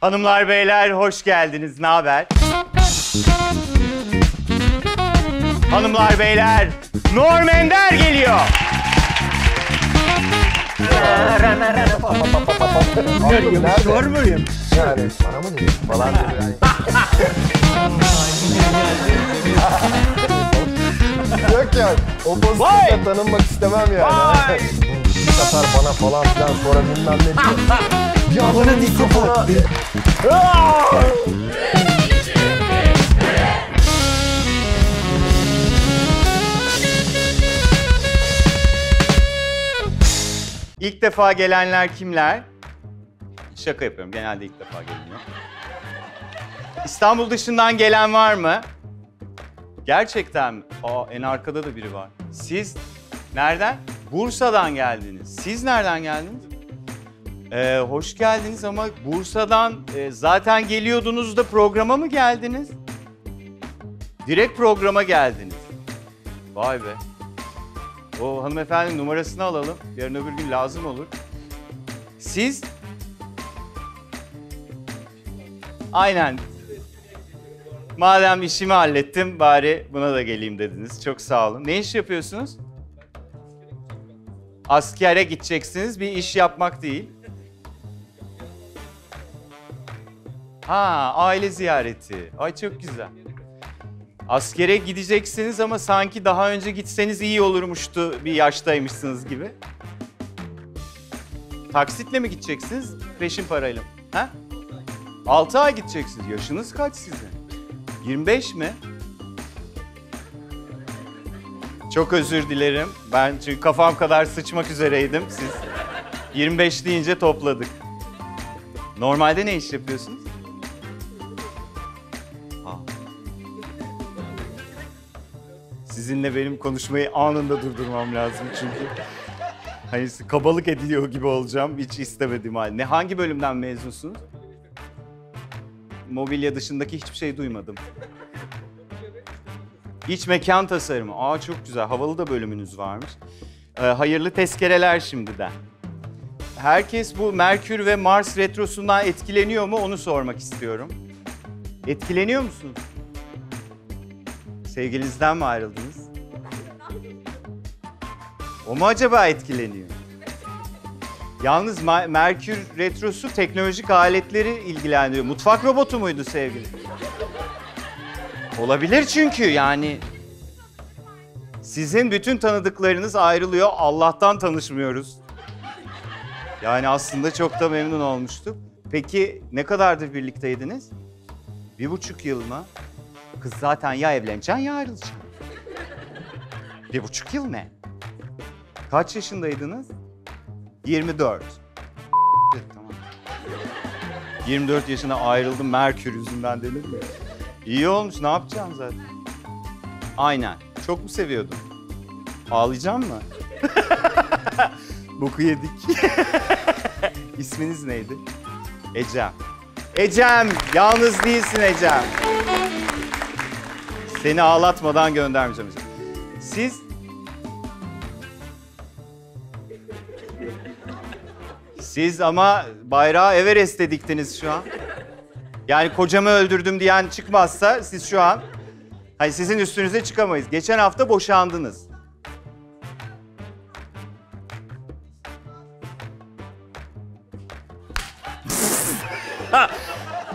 Hanımlar, beyler hoş geldiniz. Ne haber? Hanımlar, beyler Norm Ender geliyor. Görmüyorum. Yani bana mı diyor? Falan diyor yani. Yok ya, o pozisyonda tanınmak istemem yani. Satar bana falan filan, sonra bilmem ne diyor. Bir adamın mikrofonu... İlk defa gelenler kimler? Şaka yapıyorum, genelde ilk defa geliniyor. İstanbul dışından gelen var mı? Gerçekten mi? Aa, en arkada da biri var. Siz nereden? Bursa'dan geldiniz. Siz nereden geldiniz? Hoş geldiniz ama Bursa'dan zaten geliyordunuz da programa mı geldiniz? Direkt programa geldiniz. Vay be. O hanımefendinin numarasını alalım. Yarın öbür gün lazım olur. Siz? Aynen. Madem işimi hallettim bari buna da geleyim dediniz. Çok sağ olun. Ne iş yapıyorsunuz? Askere gideceksiniz. Bir iş yapmak değil. Ha, aile ziyareti. Ay çok güzel. Askere gideceksiniz ama sanki daha önce gitseniz iyi olurmuştu, bir yaştaymışsınız gibi. Taksitle mi gideceksiniz, peşin parayla mı? Ha? 6 ay gideceksiniz. Yaşınız kaç sizin? 25 mi? Çok özür dilerim. Ben çünkü kafam kadar sıçmak üzereydim. Siz 25 deyince topladık. Normalde ne iş yapıyorsunuz? Sizinle benim konuşmayı anında durdurmam lazım çünkü. Hani kabalık ediliyor gibi olacağım, hiç istemediğim halde. Hangi bölümden mezunsunuz? Mobilya dışındaki hiçbir şey duymadım. İç mekan tasarımı. Aa çok güzel, havalı da bölümünüz varmış. Hayırlı tezkereler şimdiden. Herkes bu Merkür ve Mars retrosundan etkileniyor mu onu sormak istiyorum. Etkileniyor musunuz? Sevgilinizden mi ayrıldınız? O mu acaba etkileniyor? Yalnız Merkür retrosu teknolojik aletleri ilgilendiriyor. Mutfak robotu muydu sevgili? Olabilir çünkü yani. Sizin bütün tanıdıklarınız ayrılıyor. Allah'tan tanışmıyoruz. Yani aslında çok da memnun olmuştuk. Peki ne kadardır birlikteydiniz? 1,5 yıl mı? Kız zaten ya evleneceksin ya ayrılacaksın. 1,5 yıl ne? Kaç yaşındaydınız? 24. Tamam. 24 yaşına ayrıldım Merkür yüzünden denir mi? İyi olmuş, ne yapacaksın zaten? Aynen. Çok mu seviyordun? Ağlayacaksın mı? Boku yedik. İsminiz neydi? Ecem. Ecem, yalnız değilsin Ecem. Seni ağlatmadan göndermeyeceğim. Siz? Siz ama bayrağı Everest'te diktiniz şu an. Yani kocamı öldürdüm diyen çıkmazsa siz şu an Hayır, sizin üstünüze çıkamayız. Geçen hafta boşandınız.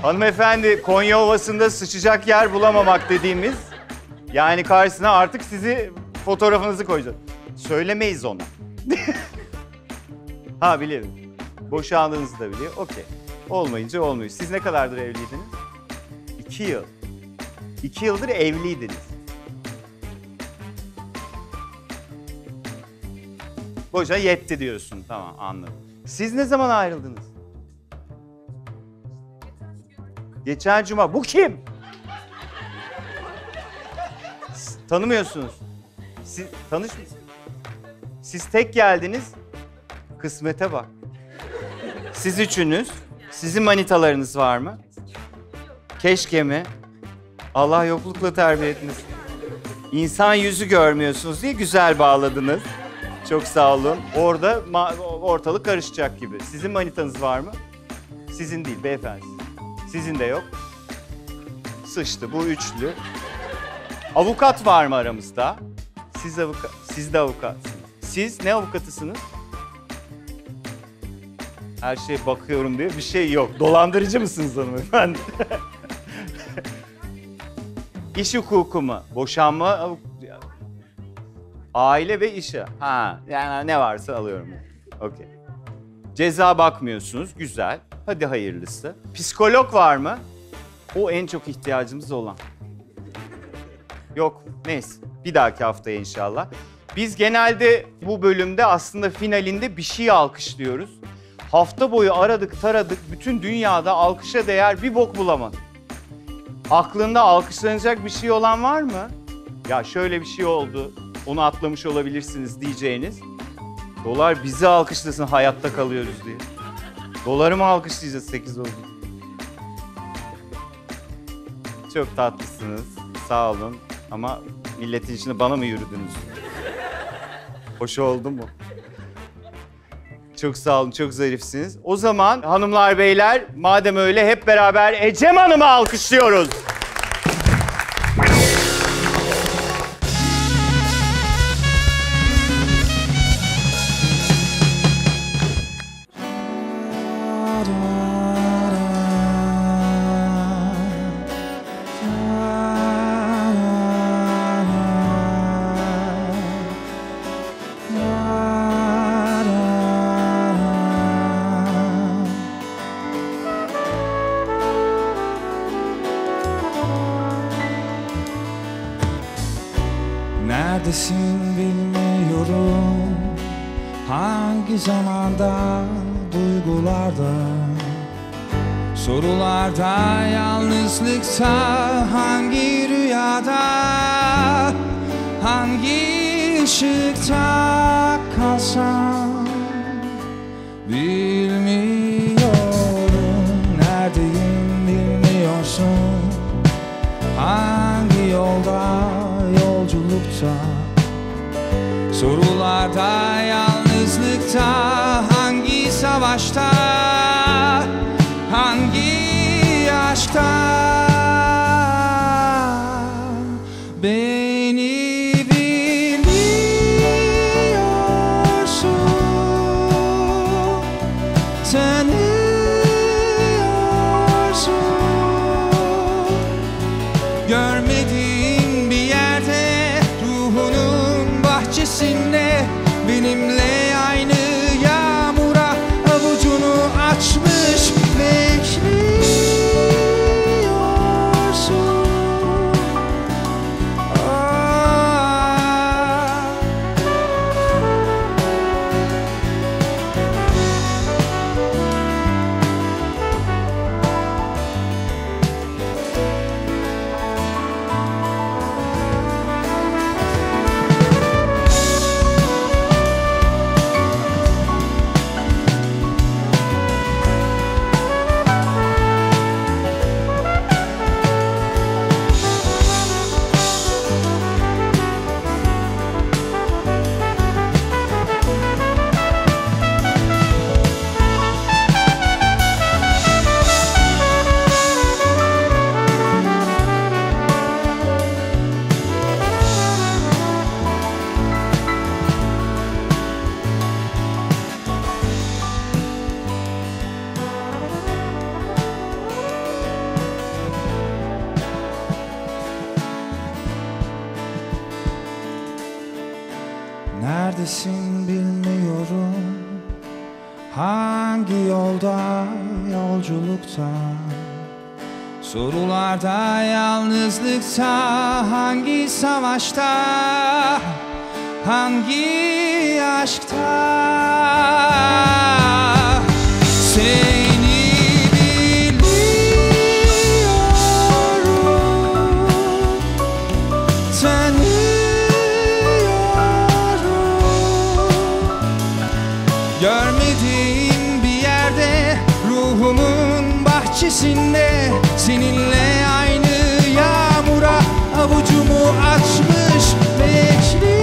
Hanımefendi, Konya Ovası'nda sıçacak yer bulamamak dediğimiz, yani karşısına artık sizi, fotoğrafınızı koyacağız. Söylemeyiz ona. Ha, biliyorum. Boşandığınızı da biliyor. Okey. Olmayınca olmuyor. Siz ne kadardır evliydiniz? 2 yıl. 2 yıldır evliydiniz. Boşa yetti diyorsun. Tamam, anladım. Siz ne zaman ayrıldınız? Geçen cuma. Bu kim? Tanımıyorsunuz. Siz tanışmıyorsunuz. Siz tek geldiniz. Kısmete bak. Siz üçünüz, sizin manitalarınız var mı? Keşke mi? Allah yoklukla terbiye etmesin. İnsan yüzü görmüyorsunuz diye güzel bağladınız. Çok sağ olun. Orada ortalık karışacak gibi. Sizin manitanız var mı? Sizin değil beyefendi. Sizin de yok. Sıçtı bu üçlü. Avukat var mı aramızda? Siz de avukatsınız. Siz ne avukatısınız? Her şeye bakıyorum diye bir şey yok. Dolandırıcı mısınız hanımefendi? İş hukuku mu? Boşanma, aile ve işe. Ha, yani ne varsa alıyorum. Okey. Ceza bakmıyorsunuz, güzel. Hadi hayırlısı. Psikolog var mı? O en çok ihtiyacımız olan. Yok, neyse. Bir dahaki haftaya inşallah. Biz genelde bu bölümde aslında finalinde bir şey alkışlıyoruz. Hafta boyu aradık, taradık, bütün dünyada alkışa değer bir bok bulamadık. Aklında alkışlanacak bir şey olan var mı? Ya şöyle bir şey oldu, onu atlamış olabilirsiniz diyeceğiniz. Dolar bizi alkışlasın, hayatta kalıyoruz diye. Doları mı alkışlayacağız 8 oldu? Çok tatlısınız, sağ olun. Ama milletin içine bana mı yürüdünüz? Hoş oldu mu? Çok sağ olun, çok zarifsiniz. O zaman hanımlar, beyler, madem öyle hep beraber Ecem Hanım'ı alkışlıyoruz. Hangi rüyada, hangi ışıkta kalsam bilmiyorum. Neredeyim bilmiyorsun, hangi yolda, yolculukta, sorularda, yalnızlıkta, hangi savaşta, hangi aşkta. Neredesin bilmiyorum, hangi yolda, yolculukta, sorularda, yalnızlıkta, hangi savaşta, hangi aşkta? Seni biliyorum, tanıyorum. Görmediğim bir yerde, ruhumun bahçesinde, seninle aynı yağmura avucumu açmış bekliyorum.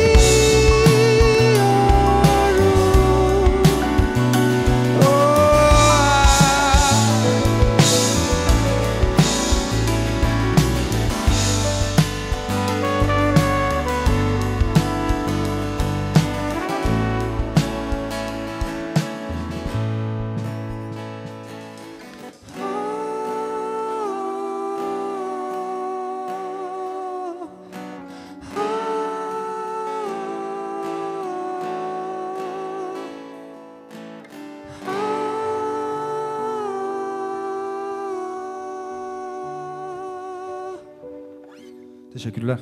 Teşekkürler.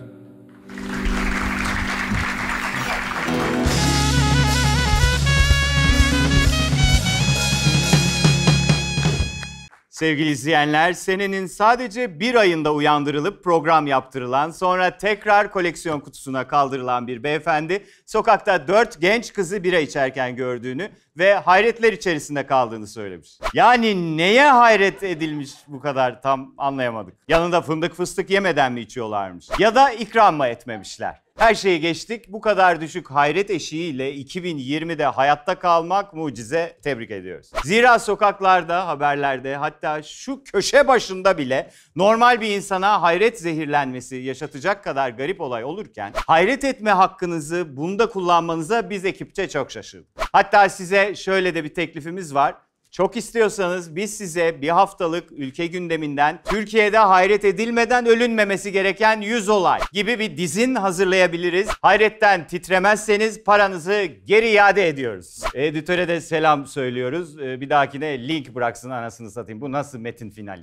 Sevgili izleyenler, senenin sadece bir ayında uyandırılıp program yaptırılan, sonra tekrar koleksiyon kutusuna kaldırılan bir beyefendi, sokakta 4 genç kızı bira içerken gördüğünü ve hayretler içerisinde kaldığını söylemiş. Yani neye hayret edilmiş bu kadar, tam anlayamadık. Yanında fındık fıstık yemeden mi içiyorlarmış? Ya da ikram mı etmemişler? Her şeyi geçtik, bu kadar düşük hayret eşiğiyle 2020'de hayatta kalmak mucize, tebrik ediyoruz. Zira sokaklarda, haberlerde, hatta şu köşe başında bile normal bir insana hayret zehirlenmesi yaşatacak kadar garip olay olurken, hayret etme hakkınızı bunda kullanmanıza biz ekipçe çok şaşırdık. Hatta size şöyle de bir teklifimiz var. Çok istiyorsanız biz size bir haftalık ülke gündeminden Türkiye'de hayret edilmeden ölünmemesi gereken 100 olay gibi bir dizin hazırlayabiliriz. Hayretten titremezseniz paranızı geri iade ediyoruz. Editöre de selam söylüyoruz. Bir dahakine link bıraksın, anasını satayım. Bu nasıl metin finali?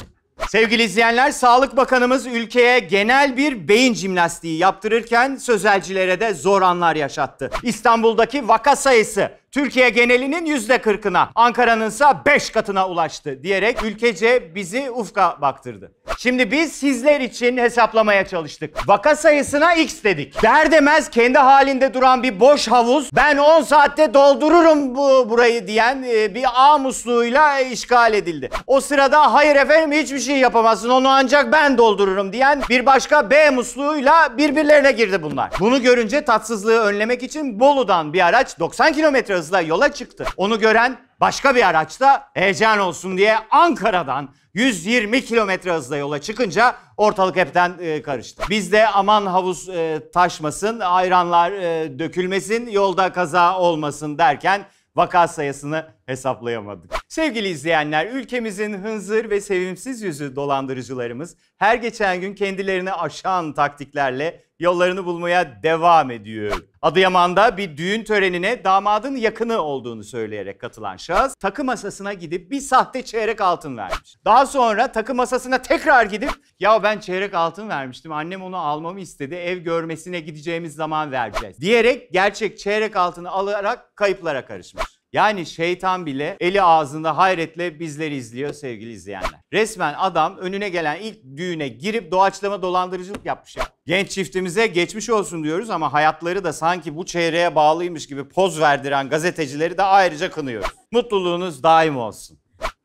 Sevgili izleyenler, Sağlık Bakanımız ülkeye genel bir beyin jimnastiği yaptırırken sözelcilere de zor anlar yaşattı. İstanbul'daki vaka sayısı Türkiye genelinin %40'ına, Ankara'nınsa 5 katına ulaştı diyerek ülkece bizi ufka baktırdı. Şimdi biz sizler için hesaplamaya çalıştık. Vaka sayısına X dedik. Der demez kendi halinde duran bir boş havuz, ben 10 saatte doldururum burayı diyen bir ağ musluğuyla işgal edildi. O sırada hayır efendim hiçbir şey yapamazsın, onu ancak ben doldururum diyen bir başka B musluğuyla birbirlerine girdi bunlar. Bunu görünce tatsızlığı önlemek için Bolu'dan bir araç 90 kilometre hızla yola çıktı. Onu gören başka bir araçta heyecan olsun diye Ankara'dan 120 kilometre hızla yola çıkınca ortalık hepten karıştı. Biz de aman havuz taşmasın, ayranlar dökülmesin, yolda kaza olmasın derken vaka sayısını hesaplayamadık. Sevgili izleyenler, ülkemizin hınzır ve sevimsiz yüzü dolandırıcılarımız her geçen gün kendilerini aşan taktiklerle yollarını bulmaya devam ediyor. Adıyaman'da bir düğün törenine damadın yakını olduğunu söyleyerek katılan şahıs takı masasına gidip bir sahte çeyrek altın vermiş. Daha sonra takı masasına tekrar gidip ya ben çeyrek altın vermiştim, annem onu almamı istedi, ev görmesine gideceğimiz zaman vereceğiz diyerek gerçek çeyrek altını alarak kayıplara karışmış. Yani şeytan bile eli ağzında hayretle bizleri izliyor sevgili izleyenler. Resmen adam önüne gelen ilk düğüne girip doğaçlama dolandırıcılık yapmış ya. Genç çiftimize geçmiş olsun diyoruz ama hayatları da sanki bu çeyreğe bağlıymış gibi poz verdiren gazetecileri de ayrıca kınıyoruz. Mutluluğunuz daim olsun.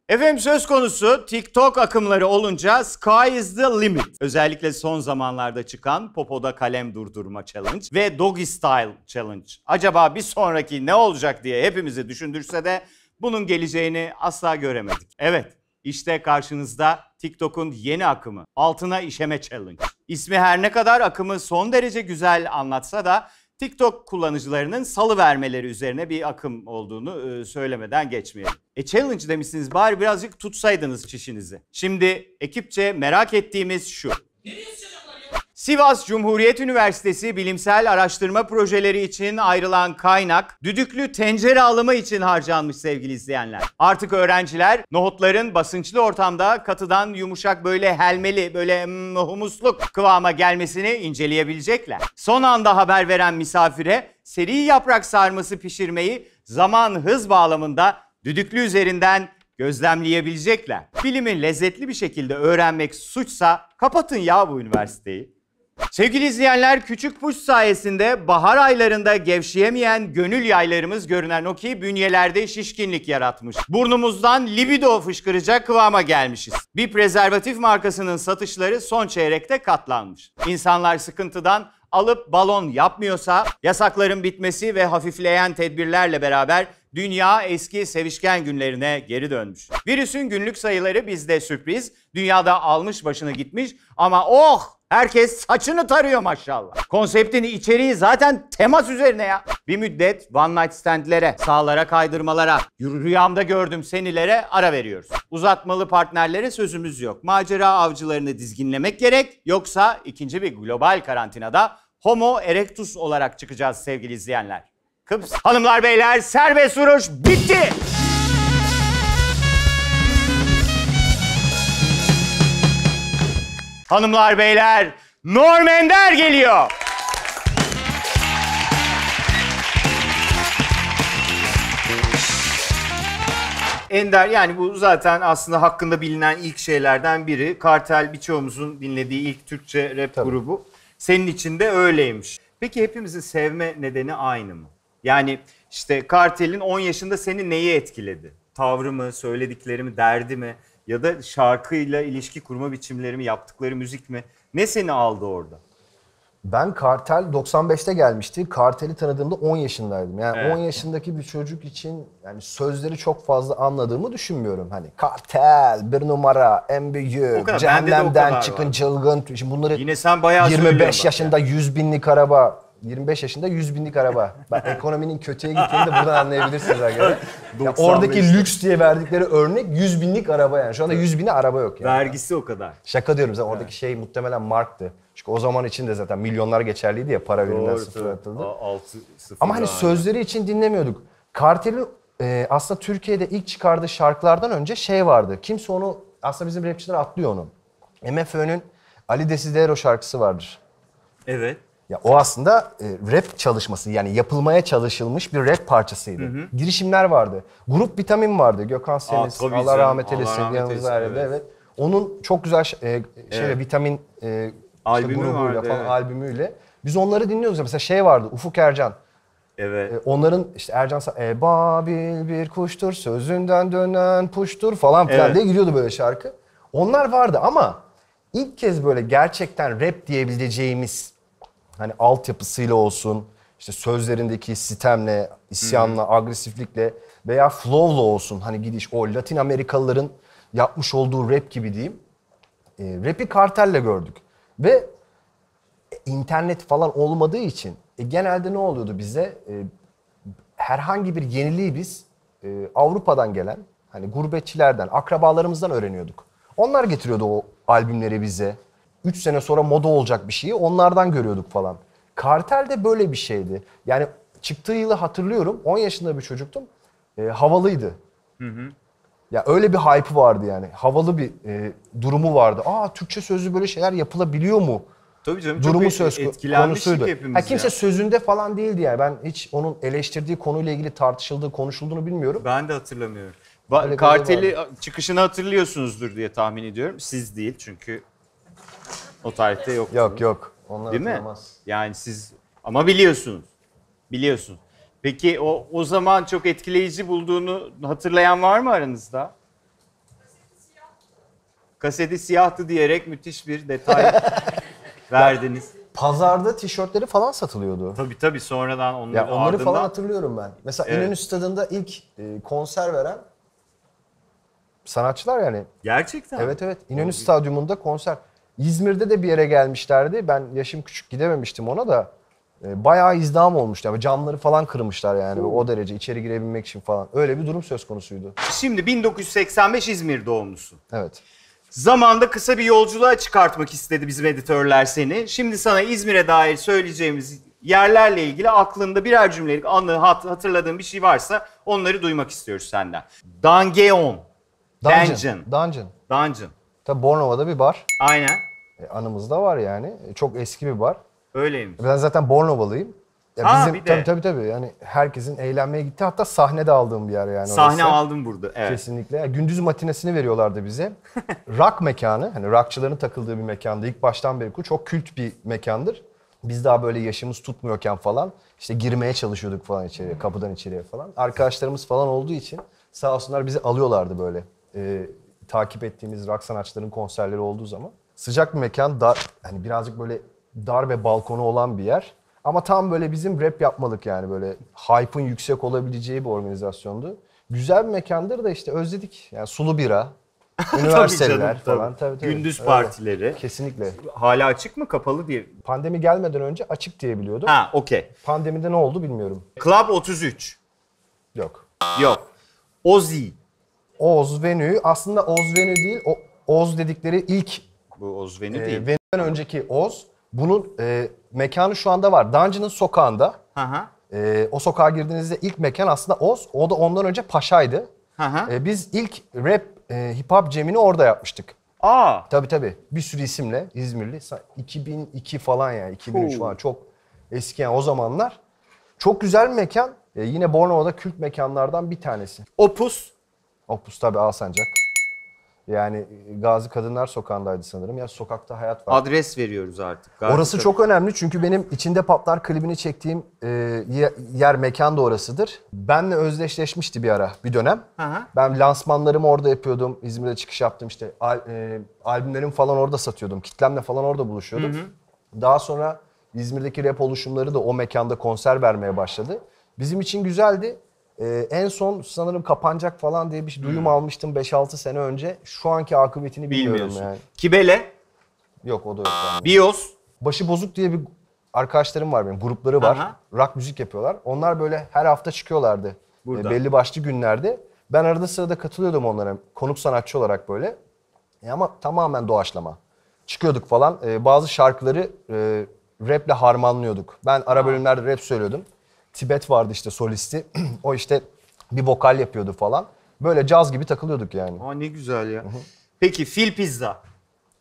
Efendim, söz konusu TikTok akımları olunca sky is the limit. Özellikle son zamanlarda çıkan popoda kalem durdurma challenge ve doggy style challenge. Acaba bir sonraki ne olacak diye hepimizi düşündürse de bunun geleceğini asla göremedik. Evet, işte karşınızda TikTok'un yeni akımı, altına işeme challenge. İsmi her ne kadar akımı son derece güzel anlatsa da TikTok kullanıcılarının salıvermeleri üzerine bir akım olduğunu söylemeden geçmeyelim. Challenge demişsiniz, bari birazcık tutsaydınız çişinizi. Şimdi ekipçe merak ettiğimiz şu. Sivas Cumhuriyet Üniversitesi bilimsel araştırma projeleri için ayrılan kaynak, düdüklü tencere alımı için harcanmış sevgili izleyenler. Artık öğrenciler nohutların basınçlı ortamda katıdan yumuşak, böyle helmeli, böyle humusluk kıvama gelmesini inceleyebilecekler. Son anda haber veren misafire seri yaprak sarması pişirmeyi zaman hız bağlamında düdüklü üzerinden gözlemleyebilecekler. Bilimi lezzetli bir şekilde öğrenmek suçsa kapatın ya bu üniversiteyi. Sevgili izleyenler, küçük puş sayesinde bahar aylarında gevşeyemeyen gönül yaylarımız görünen o ki bünyelerde şişkinlik yaratmış. Burnumuzdan libido fışkıracak kıvama gelmişiz. Bir prezervatif markasının satışları son çeyrekte katlanmış. İnsanlar sıkıntıdan alıp balon yapmıyorsa yasakların bitmesi ve hafifleyen tedbirlerle beraber dünya eski sevişken günlerine geri dönmüş. Virüsün günlük sayıları bizde sürpriz. Dünyada almış başını gitmiş ama oh! Herkes saçını tarıyor maşallah. Konseptin içeriği zaten temas üzerine ya. Bir müddet one night standlere, sağlara kaydırmalara, rüyamda gördüm senilere ara veriyoruz. Uzatmalı partnerlere sözümüz yok. Macera avcılarını dizginlemek gerek. Yoksa ikinci bir global karantinada Homo erectus olarak çıkacağız sevgili izleyenler. Kıps. Hanımlar beyler, serbest vuruş bitti. Hanımlar beyler, Norm Ender geliyor. Ender, yani bu zaten aslında hakkında bilinen ilk şeylerden biri. Kartel birçoğumuzun dinlediği ilk Türkçe rap grubu. Senin için de öyleymiş. Peki hepimizin sevme nedeni aynı mı? Yani işte Kartel'in 10 yaşında seni neyi etkiledi? Tavrı mı, söyledikleri mi, derdi mi? Ya da şarkıyla ilişki kurma biçimleri mi, yaptıkları müzik mi? Ne seni aldı orada? Ben Kartel 95'te gelmişti. Kartel'i tanıdığımda 10 yaşındaydım. Yani evet. 10 yaşındaki bir çocuk için yani sözleri çok fazla anladığımı düşünmüyorum. Hani Kartel, bir numara, en büyük, cehennemden çıkın var. Çılgın. Şimdi bunları yine sen bayağı 25 yaşında yani. 100 binlik araba. 25 yaşında 100 binlik araba. Bak, ekonominin kötüye gittiğini de buradan anlayabilirsiniz. Yani oradaki lüks diye verdikleri örnek 100 binlik araba yani. Şu anda 100 bine araba yok yani. Vergisi o kadar. Şaka diyorum zaten, oradaki şey muhtemelen marktı. Çünkü o zaman için de zaten milyonlar geçerliydi ya, para verinden sıfır atıldı. Ama hani sözleri için dinlemiyorduk. Kartel'in aslında Türkiye'de ilk çıkardığı şarkılardan önce şey vardı. Kimse onu, aslında bizim rapçiler atlıyor onu. MFÖ'nün Ali Desidero şarkısı vardır. Evet. Ya o aslında rap çalışması, yani yapılmaya çalışılmış bir rap parçasıydı. Hı hı. Girişimler vardı. Grup Vitamin vardı. Gökhan Semiz, Allah rahmet eylesin. Evet. Onun çok güzel Vitamin albümü işte grubuyla vardı, falan, evet. Albümüyle. Biz onları dinliyoruz. Mesela şey vardı, Ufuk Ercan. Evet. Onların işte Ercan Babil bir kuştur, sözünden dönen puştur falan filan diye giriyordu böyle şarkı. Onlar vardı ama ilk kez böyle gerçekten rap diyebileceğimiz, hani altyapısıyla olsun, işte sözlerindeki sitemle, isyanla, agresiflikle veya flow'la olsun, hani gidiş o Latin Amerikalıların yapmış olduğu rap gibi diyeyim. Rap'i Kartel'le gördük ve internet falan olmadığı için genelde ne oluyordu bize? Herhangi bir yeniliği biz Avrupa'dan gelen, hani gurbetçilerden, akrabalarımızdan öğreniyorduk. Onlar getiriyordu o albümleri bize. 3 sene sonra moda olacak bir şeyi onlardan görüyorduk falan. Kartel de böyle bir şeydi. Yani çıktığı yılı hatırlıyorum. 10 yaşında bir çocuktum. Havalıydı. Hı hı. Ya öyle bir hype'ı vardı yani. Havalı bir durumu vardı. Aa, Türkçe sözlü böyle şeyler yapılabiliyor mu? Tabii canım. Durumu söz konusuydu. Ha, kimse ya sözünde falan değildi yani. Ben hiç onun eleştirdiği konuyla ilgili tartışıldığı, konuşulduğunu bilmiyorum. Ben de hatırlamıyorum. Kartel'i çıkışını hatırlıyorsunuzdur diye tahmin ediyorum. Siz değil çünkü. O tarihte yok. Yok. Onlar değil mi? Yani siz ama biliyorsunuz. Biliyorsun. Peki o zaman çok etkileyici bulduğunu hatırlayan var mı aranızda? Kaseti siyahtı diyerek müthiş bir detay verdiniz. Pazarda tişörtleri falan satılıyordu. Tabii sonradan onları ardından falan hatırlıyorum ben. Mesela İnönü Stadı'nda ilk konser veren sanatçılar yani. Gerçekten. Evet. İnönü Stadyumunda konser. İzmir'de de bir yere gelmişlerdi. Ben yaşım küçük, gidememiştim ona da. Bayağı izdiham olmuştu. Yani camları falan kırmışlar yani o derece içeri girebilmek için falan. Öyle bir durum söz konusuydu. Şimdi 1985 İzmir doğumlusun. Evet. Zamanında kısa bir yolculuğa çıkartmak istedi bizim editörler seni. Şimdi sana İzmir'e dair söyleyeceğimiz yerlerle ilgili aklında birer cümlelik anı hatırladığın bir şey varsa onları duymak istiyoruz senden. Dungeon. Tabii Bornova'da bir bar. Aynen. Anımızda var yani. Çok eski bir bar. Öyleymiş. Ben zaten Bornovalıyım. Tabii. Yani herkesin eğlenmeye gitti. Hatta sahne de aldığım bir yer yani. Sahne aldım burada. Evet. Kesinlikle. Yani gündüz matinesini veriyorlardı bize. Rock mekanı. Hani rockçıların takıldığı bir mekandı. İlk baştan beri çok kült bir mekandır. Biz daha böyle yaşımız tutmuyorken falan işte girmeye çalışıyorduk falan içeriye, kapıdan içeriye falan. Arkadaşlarımız falan olduğu için sağ olsunlar bizi alıyorlardı böyle. Takip ettiğimiz rock sanatçıların konserleri olduğu zaman. Sıcak bir mekan, dar, hani birazcık böyle dar ve balkonu olan bir yer. Ama tam böyle bizim rap yapmalık yani böyle hype'ın yüksek olabileceği bir organizasyondu. Güzel bir mekandır da işte özledik. Yani sulu bira, üniversiteler falan. Tabii. Gündüz partileri. Öyle. Kesinlikle. Hala açık mı, kapalı diye? Pandemi gelmeden önce açık diye biliyordum. Ha, okey. Pandemide ne oldu bilmiyorum. Club 33. Yok. Oz Venue. Aslında Oz Venue değil. Oz dedikleri ilk. Bu Oz Venue değil. Venue'den önceki Oz. Bunun mekanı şu anda var. Dungeon'ın sokağında. Aha. O sokağa girdiğinizde ilk mekan aslında Oz. O da ondan önce Paşa'ydı. Aha. Biz ilk rap, hip hop cemini orada yapmıştık. Aa. Tabii. Bir sürü isimle İzmirli. 2002 falan yani. 2003 falan. Çok eski yani o zamanlar. Çok güzel bir mekan. Yine Bornova'da kült mekanlardan bir tanesi. Opus tabii Alsancak. Yani Gazi Kadınlar Sokağı'ndaydı sanırım. Ya sokakta hayat var. Adres veriyoruz artık. Orası çok önemli çünkü benim içinde Paplar klibini çektiğim yer, mekan da orasıdır. Benle özdeşleşmişti bir ara, bir dönem. Aha. Ben lansmanlarımı orada yapıyordum. İzmir'de çıkış yaptım işte. Albümlerimi falan orada satıyordum. Kitlemle falan orada buluşuyordum. Hı-hı. Daha sonra İzmir'deki rap oluşumları da o mekanda konser vermeye başladı. Bizim için güzeldi. En son sanırım kapanacak falan diye bir duyum almıştım 5-6 sene önce. Şu anki akıbetini bilmiyorum yani. Kibele? Yok o da yok. Yani. Bios? Başı Bozuk diye bir arkadaşlarım var benim. Grupları var. Aha. Rock müzik yapıyorlar. Onlar böyle her hafta çıkıyorlardı. Belli başlı günlerde. Ben arada sırada katılıyordum onlara. Konuk sanatçı olarak böyle. Ama tamamen doğaçlama. Çıkıyorduk falan. Bazı şarkıları raple harmanlıyorduk. Ben ara bölümlerde rap söylüyordum. Tibet vardı işte solisti. O işte bir vokal yapıyordu falan. Böyle caz gibi takılıyorduk yani. Aa ne güzel ya. Peki Phil Pizza.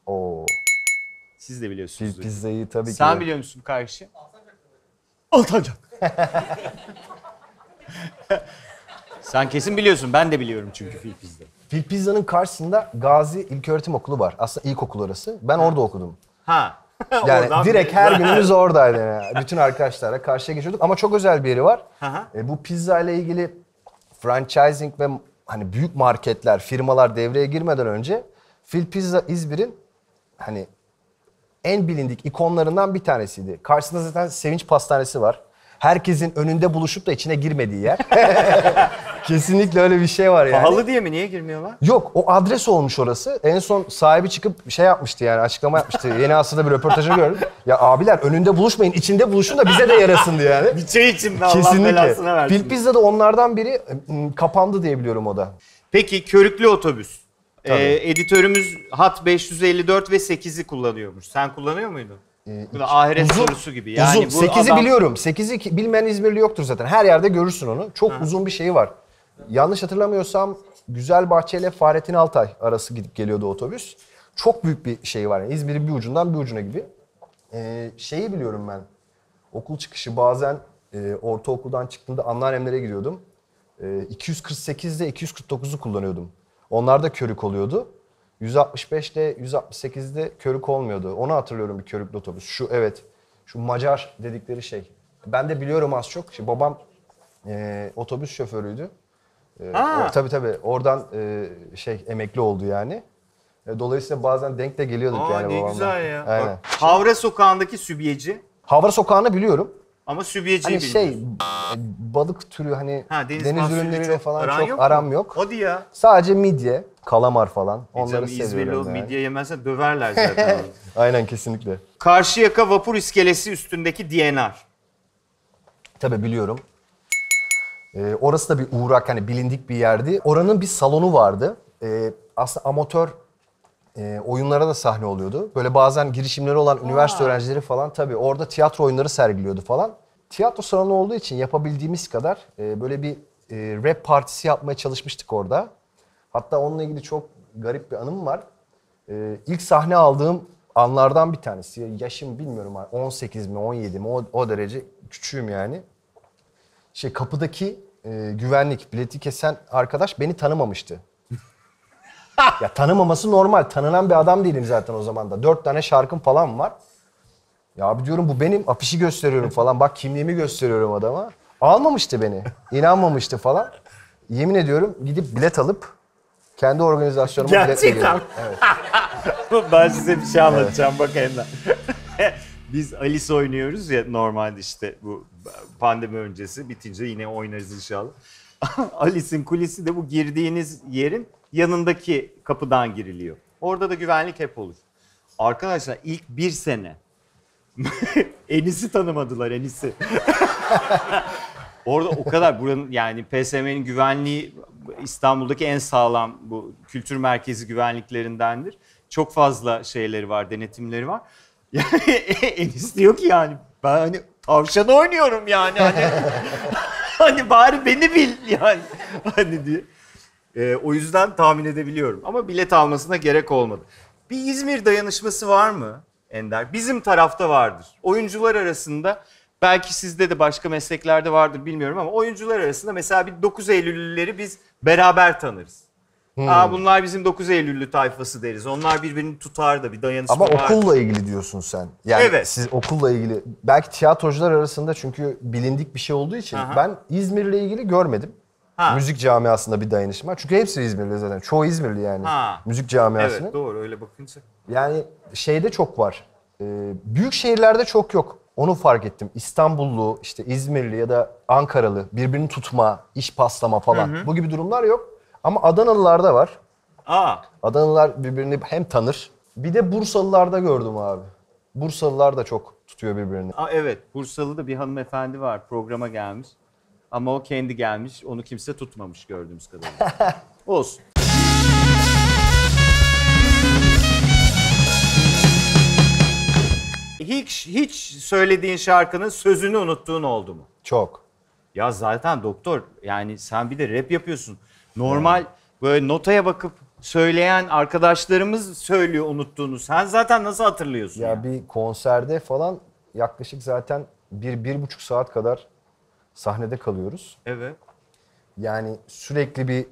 Oo. Siz de biliyorsunuz. Phil Pizza'yı tabii ki. Sen biliyor musun karşı? Alsancak. Sen kesin biliyorsun. Ben de biliyorum çünkü Phil Pizza. Phil Pizza'nın karşısında Gazi İlköğretim Okulu var. Aslında ilkokul orası. Ben orada okudum. Ha. Yani direkt her günümüz oradaydı. Yani. Bütün arkadaşlarla karşıya geçiyorduk ama çok özel bir yeri var. Bu pizza ile ilgili franchising ve hani büyük marketler, firmalar devreye girmeden önce Phil Pizza İzmir'in hani en bilindik ikonlarından bir tanesiydi. Karşısında zaten Sevinç Pastanesi var. Herkesin önünde buluşup da içine girmediği yer. Kesinlikle öyle bir şey var yani. Pahalı diye mi? Niye girmiyorlar? Yok, o adres olmuş orası. En son sahibi çıkıp şey yapmıştı yani, açıklama yapmıştı. Yeni Asya'da bir röportajını gördüm. Ya abiler önünde buluşmayın, içinde buluşun da bize de yarasın diye yani. Bir çay içimde Allah belasına versin. Phil Pizza da onlardan biri, kapandı diye biliyorum o da. Peki körüklü otobüs. Editörümüz hat 554 ve 8'i kullanıyormuş. Sen kullanıyor muydun? Ahiret sorusu gibi. Yani uzun. 8'i biliyorum. 8'i bilmeyen İzmirli yoktur zaten. Her yerde görürsün onu. Çok uzun bir şeyi var. Yanlış hatırlamıyorsam Güzelbahçe ile Fahrettin Altay arası gidip geliyordu otobüs. Çok büyük bir şey var. Yani İzmir'in bir ucundan bir ucuna gibi. Şeyi biliyorum ben. Okul çıkışı bazen ortaokuldan çıktığımda anneannemlere gidiyordum. 248 ile 249'u kullanıyordum. Onlar da körük oluyordu. 165 ile 168'de körük olmuyordu. Onu hatırlıyorum, bir körüklü otobüs. Şu Macar dedikleri şey. Ben de biliyorum az çok. Şimdi babam otobüs şoförüydü. Tabii. Oradan emekli oldu yani. Dolayısıyla bazen denk de geliyorduk yani babamla. Ne güzel ya. Aynen. Havra Sokağı'ndaki sübyeci. Havra Sokağı'nı biliyorum. Ama sübyeciyi hani bilmiyorum. Balık türü hani deniz ürünleriyle falan çok aram yok. Hadi ya. Sadece midye, kalamar falan. Onları seviyorum. İzmirli o midye yemezse döverler zaten. Aynen, kesinlikle. Karşıyaka vapur iskelesi üstündeki DNR. Tabii biliyorum. Orası da bir uğrak, hani bilindik bir yerdi. Oranın bir salonu vardı. Aslında amatör oyunlara da sahne oluyordu. Böyle bazen girişimleri olan üniversite öğrencileri falan tabii orada tiyatro oyunları sergiliyordu falan. Tiyatro salonu olduğu için yapabildiğimiz kadar böyle bir rap partisi yapmaya çalışmıştık orada. Hatta onunla ilgili çok garip bir anım var. İlk sahne aldığım anlardan bir tanesi. Yaşım bilmiyorum 18 mi 17 mi o derece küçüğüm yani. Kapıdaki güvenlik, bileti kesen arkadaş beni tanımamıştı. Ya tanımaması normal. Tanınan bir adam değilim zaten o zaman da. 4 tane şarkım falan var. Ya abi diyorum bu benim. Afişi gösteriyorum falan. Bak kimliğimi gösteriyorum adama. Almamıştı beni. İnanmamıştı falan. Yemin ediyorum gidip bilet alıp kendi organizasyonuma bilet veriyorum. Evet. Ben size bir şey anlatacağım. Evet. Bak Ender. Biz Alice oynuyoruz ya normalde bu pandemi öncesi bitince yine oynarız inşallah. Alice'in kulisi de bu girdiğiniz yerin yanındaki kapıdan giriliyor. Orada da güvenlik hep olur. Arkadaşlar ilk 1 sene Enis'i tanımadılar, Enis'i. Orada o kadar buranın yani PSM'nin güvenliği İstanbul'daki en sağlam bu kültür merkezi güvenliklerindendir. Çok fazla şeyleri var, denetimleri var. Yani Enis diyor ki yani ben hani tavşan oynuyorum yani hani hani bari beni bil yani hani diye. O yüzden tahmin edebiliyorum ama bilet almasına gerek olmadı. Bir İzmir dayanışması var mı Ender? Bizim tarafta vardır. Oyuncular arasında belki sizde de başka mesleklerde vardır bilmiyorum ama oyuncular arasında mesela bir 9 Eylüllüleri biz beraber tanırız. Aa, bunlar bizim 9 Eylüllü tayfası deriz. Onlar birbirini tutar da bir dayanışma var. Ama okulla ilgili diyorsun sen. Yani evet. Siz okulla ilgili. Belki tiyatrocular arasında çünkü bilindik bir şey olduğu için aha, ben İzmir'le ilgili görmedim. Ha. Müzik camiasında bir dayanışma. Çünkü hepsi İzmirli zaten. Çoğu İzmirli yani. Ha. Müzik camiasının. Evet doğru öyle bakınca. Yani şeyde çok var. Büyük şehirlerde çok yok. Onu fark ettim. İstanbullu, İzmirli ya da Ankaralı birbirini tutma, iş paslama falan. Hı hı. Bu gibi durumlar yok. Ama Adanalılarda var. Aa. Adanalılar birbirini hem tanır. Bir de Bursalılarda gördüm abi. Bursalılar da çok tutuyor birbirini. Aa, evet. Bursalı'da bir hanımefendi var. Programa gelmiş. Ama o kendi gelmiş. Onu kimse tutmamış gördüğümüz kadarıyla. Olsun. Hiç söylediğin şarkının sözünü unuttuğun oldu mu? Çok. Ya zaten doktor yani sen bir de rap yapıyorsun. Normal böyle notaya bakıp söyleyen arkadaşlarımız söylüyor unuttuğunu. Sen zaten nasıl hatırlıyorsun? Ya bir konserde falan yaklaşık zaten 1-1,5 saat kadar sahnede kalıyoruz. Evet. Yani sürekli bir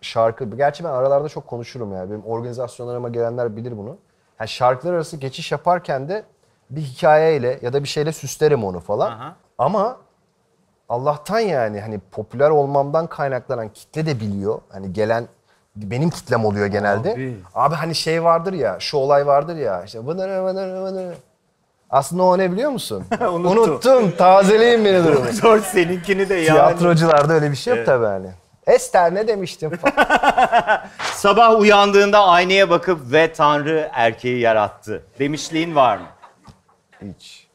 şarkı... Gerçi ben aralarda çok konuşurum ya. Benim organizasyonlarıma gelenler bilir bunu. Yani şarkılar arası geçiş yaparken de bir hikayeyle ya da bir şeyle süslerim onu falan. Aha. Ama... Allah'tan yani hani popüler olmamdan kaynaklanan kitle de biliyor. Hani gelen benim kitlem oluyor genelde. Abi hani şey vardır ya, şu olay vardır ya. Vıdır. Aslında o ne biliyor musun? Unuttum. Tazeleyin beni durumu. Doktor seninkini de yani. Tiyatrocularda öyle bir şey yok tabii hani. Ester ne demiştim falan. Sabah uyandığında aynaya bakıp ve Tanrı erkeği yarattı demişliğin var mı? Hiç.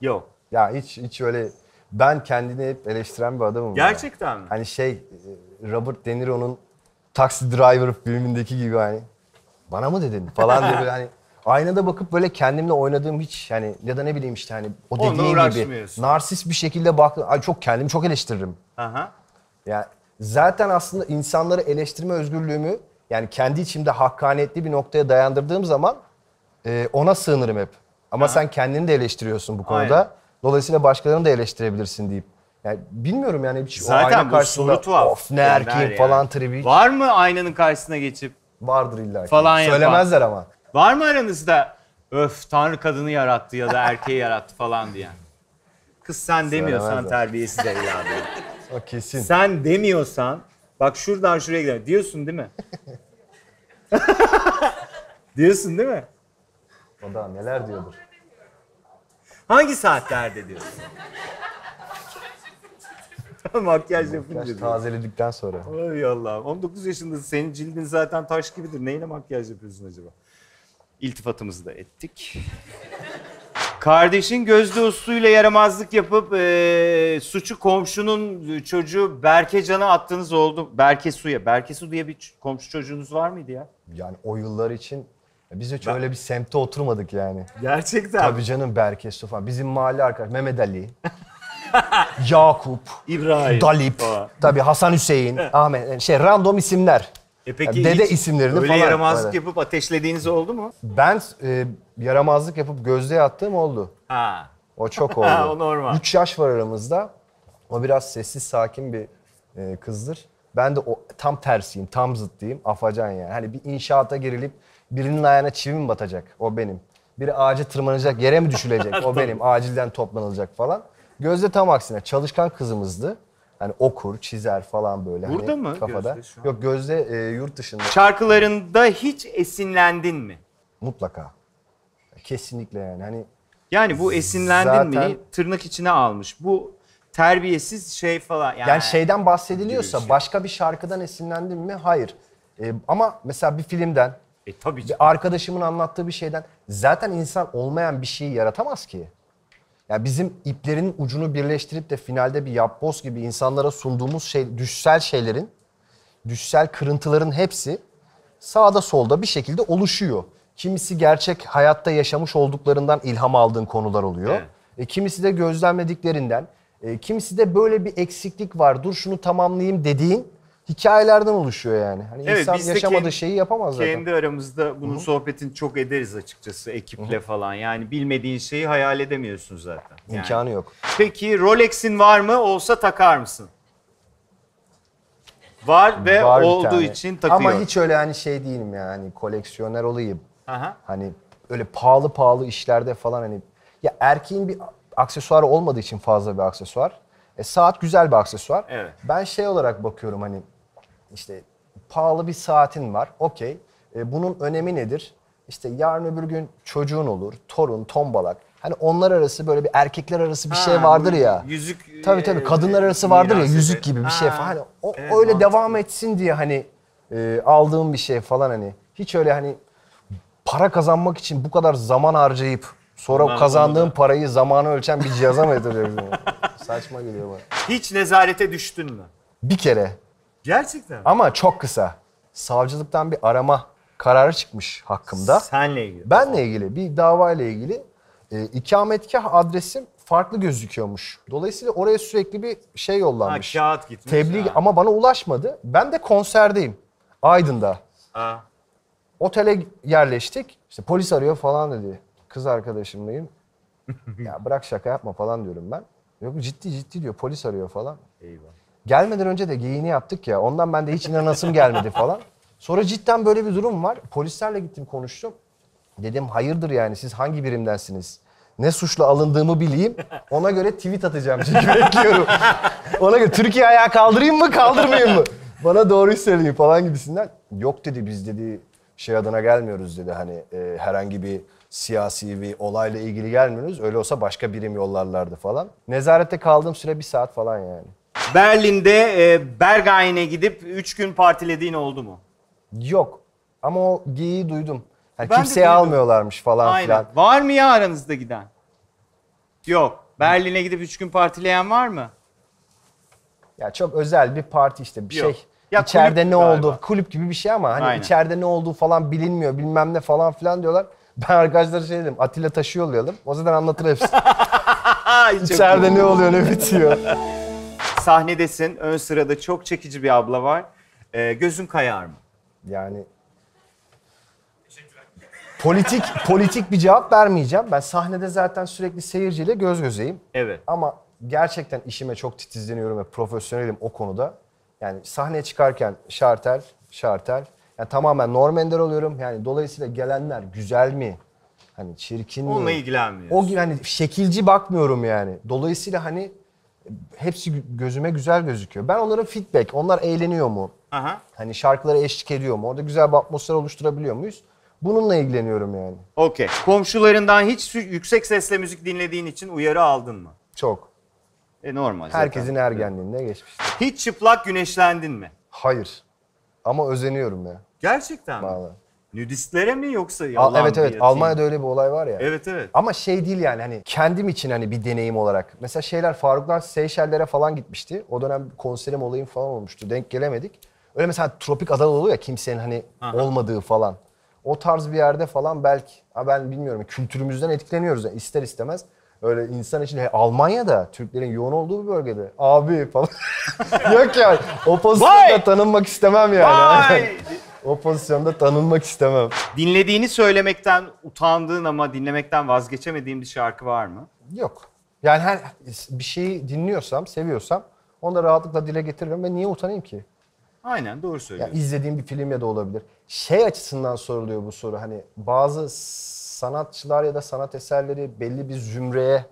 Yok. Ya hiç öyle... Ben kendini hep eleştiren bir adamım. Gerçekten mi? Hani Robert De Niro'nun Taxi Driver filmindeki gibi hani bana mı dedin falan diye böyle hani aynada bakıp böyle kendimle oynadığım hiç hani ya da ne bileyim hani o dediğin gibi narsist bir şekilde baktım. Ay çok kendimi çok eleştiririm. Aha. Yani zaten aslında insanları eleştirme özgürlüğümü yani kendi içimde hakkaniyetli bir noktaya dayandırdığım zaman ona sığınırım hep. Ama aha, sen kendini de eleştiriyorsun bu konuda. Aynen. Dolayısıyla başkalarını da eleştirebilirsin deyip. Yani bilmiyorum yani hiç zaten bu soru tuhaf. Of ne erkeğim falan tribi. Var mı aynanın karşısına geçip? Vardır illa ki. Falan söylemezler yapan. Ama. Var mı aranızda öf Tanrı kadını yarattı ya da erkeği yarattı falan diyen? Kız sen demiyorsan terbiyesiz evladım. O kesin. Sen demiyorsan bak şuradan şuraya gidelim. Diyorsun değil mi? Diyorsun değil mi? O da neler diyordur. Hangi saatlerde diyorsun? Makyaj yapınca diyor. Tazeledikten sonra. Ay Allah'ım. 19 yaşındasın. Senin cildin zaten taş gibidir. Neyle makyaj yapıyorsun acaba? İltifatımızı da ettik. Kardeşin gözde usluyla yaramazlık yapıp suçu komşunun çocuğu Berke Can'a attığınız oldu. Berke Su'ya. Berke Su diye bir komşu çocuğunuz var mıydı ya? Yani o yıllar için... Biz hiç öyle bir semtte oturmadık yani. Gerçekten. Tabii canım, Berkesto falan. Bizim mahalle arkadaş Mehmet Ali, Yakup, İbrahim, Dalip, tabii Hasan Hüseyin, Ahmet, random isimler. E peki dede isimlerini öyle falan. Öyle yaramazlık yapıp ateşlediğiniz oldu mu? Ben yaramazlık yapıp gözlüğe attığım oldu. Ha. O çok oldu. O normal. 3 yaş var aramızda. O biraz sessiz, sakin bir kızdır. Ben de o, tam tersiyim, tam zıttıyım. Afacan yani. Hani bir inşaata girilip birinin ayağına çivi mi batacak? O benim. Biri ağaca tırmanacak, yere mi düşülecek? O benim. Acilden toplanılacak falan. Gözde tam aksine. Çalışkan kızımızdı. Hani okur, çizer falan böyle. Burada hani mı kafada. Gözde şu an? Yok, Gözde yurt dışında. Şarkılarında hiç esinlendin mi? Mutlaka. Kesinlikle yani. Hani yani bu esinlendin zaten... mi tırnak içine almış. Bu terbiyesiz şey falan. Yani şeyden bahsediliyorsa şey, başka bir şarkıdan esinlendin mi? Hayır. Ama mesela bir filmden, tabii ki, bir arkadaşımın anlattığı bir şeyden. Zaten insan olmayan bir şeyi yaratamaz ki. Yani bizim iplerin ucunu birleştirip de finalde bir yapboz gibi insanlara sunduğumuz şey, düşsel şeylerin, düşsel kırıntıların hepsi sağda solda bir şekilde oluşuyor. Kimisi gerçek hayatta yaşamış olduklarından ilham aldığın konular oluyor. Evet. Kimisi de gözlemlediklerinden, kimisi de böyle bir eksiklik var, dur şunu tamamlayayım dediğin hikayelerden oluşuyor yani. Hani evet, insan yaşamadığı şeyi yapamaz zaten. Kendi aramızda bunun sohbetini çok ederiz açıkçası ekiple falan. Yani bilmediğin şeyi hayal edemiyorsun zaten. Yani. İmkanı yok. Peki Rolex'in var mı? Olsa takar mısın? Var ve var olduğu için takıyor. Ama hiç öyle hani şey değilim yani, hani koleksiyoner olayım. Aha. Hani öyle pahalı pahalı işlerde falan hani. Ya erkeğin bir aksesuarı olmadığı için fazla bir aksesuar. Saat güzel bir aksesuar. Evet. Ben şey olarak bakıyorum hani. İşte pahalı bir saatin var, okey. Bunun önemi nedir? İşte yarın öbür gün çocuğun olur, torun, tombalak. Hani onlar arası böyle bir erkekler arası bir şey vardır ya. Yüzük. Tabii tabii, kadınlar arası vardır ya, yüzük gibi bir şey falan. Hani o, evet, öyle devam etsin diye hani aldığım bir şey falan hani. Hiç öyle hani para kazanmak için bu kadar zaman harcayıp sonra kazandığım parayı zamanı ölçen bir cihaza mı yatırıyoruz? Saçma geliyor bana. Hiç nezarete düştün mü? Bir kere. Gerçekten mi? Ama çok kısa. Savcılıktan bir arama kararı çıkmış hakkımda. Senle ilgili. Benle ilgili. Bir davayla ilgili. İkametgah adresim farklı gözüküyormuş. Dolayısıyla oraya sürekli bir şey yollanmış. Ha, kağıt gitmiş. Tebliğ ama bana ulaşmadı. Ben de konserdeyim. Aydın'da. Ha. Otele yerleştik. İşte polis arıyor falan dedi. Kız arkadaşımlayım. Ya bırak şaka yapma falan diyorum ben. Yok ciddi ciddi diyor. Polis arıyor falan. Eyvah. Gelmeden önce de geyini yaptık ya, ondan ben de hiç inanasım gelmedi falan. Sonra cidden böyle bir durum var. Polislerle gittim, konuştum. Dedim hayırdır yani, siz hangi birimdensiniz? Ne suçla alındığımı bileyim. Ona göre tweet atacağım çünkü bekliyorum. Ona göre Türkiye ayağa kaldırayım mı kaldırmayayım mı? Bana doğruyu söyleyin falan gibisinden. Yok dedi, biz dedi şey adına gelmiyoruz dedi. Hani herhangi bir siyasi bir olayla ilgili gelmiyoruz. Öyle olsa başka birim yollarlardı falan. Nezarette kaldığım süre 1 saat falan yani. Berlin'de Berghain'e gidip 3 gün partilediğin oldu mu? Yok. Ama o geyiği duydum. Yani kimseyi almıyorlarmış falan filan. Var mı ya aranızda giden? Yok. Berlin'e gidip 3 gün partileyen var mı? Ya çok özel bir parti işte bir şey. Ya içeride ne oldu? Kulüp gibi bir şey ama hani içeride ne olduğu falan bilinmiyor. Bilmem ne falan filan diyorlar. Ben arkadaşlara şey dedim. Atilla Taş'ı yollayalım. O zaten anlatır hepsi. İçeride ne oluyor ne bitiyor. Sahnedesin, ön sırada çok çekici bir abla var. Gözün kayar mı? Yani... Politik bir cevap vermeyeceğim. Ben sahnede zaten sürekli seyirciyle göz gözeyim. Evet. Ama gerçekten işime çok titizleniyorum ve profesyonelim o konuda. Yani sahneye çıkarken şartel. Yani tamamen Norm Ender oluyorum. Yani dolayısıyla gelenler güzel mi? Hani çirkin mi? Onunla ilgilenmiyorsun. O yani şekilci bakmıyorum yani. Dolayısıyla hani... Hepsi gözüme güzel gözüküyor. Ben onların feedback, onlar eğleniyor mu? Aha. Hani şarkılara eşlik ediyor mu? Orada güzel bir atmosfer oluşturabiliyor muyuz? Bununla ilgileniyorum yani. Okey. Komşularından hiç yüksek sesle müzik dinlediğin için uyarı aldın mı? Çok. Normal. Herkesin ergenliğinde geçmişti. Hiç çıplak güneşlendin mi? Hayır. Ama özeniyorum ya. Gerçekten mi? Nüdistlere mi yoksa yalan mı? Evet. Almanya'da öyle bir olay var ya. Evet. Ama şey değil yani hani kendim için hani bir deneyim olarak. Mesela Faruk'tan Seyşeller'e falan gitmişti. O dönem konserim olayım falan olmuştu. Denk gelemedik. Öyle mesela tropik adalar oluyor ya kimsenin hani olmadığı falan. O tarz bir yerde falan belki, ben bilmiyorum, kültürümüzden etkileniyoruz yani ister istemez. Öyle insan için Almanya'da Türklerin yoğun olduğu bir bölgede abi falan yok yani. O pozisyonda tanınmak istemem yani. O pozisyonda tanınmak istemem. Dinlediğini söylemekten utandığın ama dinlemekten vazgeçemediğin bir şarkı var mı? Yok. Yani her bir şeyi dinliyorsam, seviyorsam onu da rahatlıkla dile getiririm ve niye utanayım ki? Aynen, doğru söylüyorsun. Yani izlediğim bir film ya da olabilir. Şey açısından soruluyor bu soru, hani bazı sanatçılar ya da sanat eserleri belli bir zümreye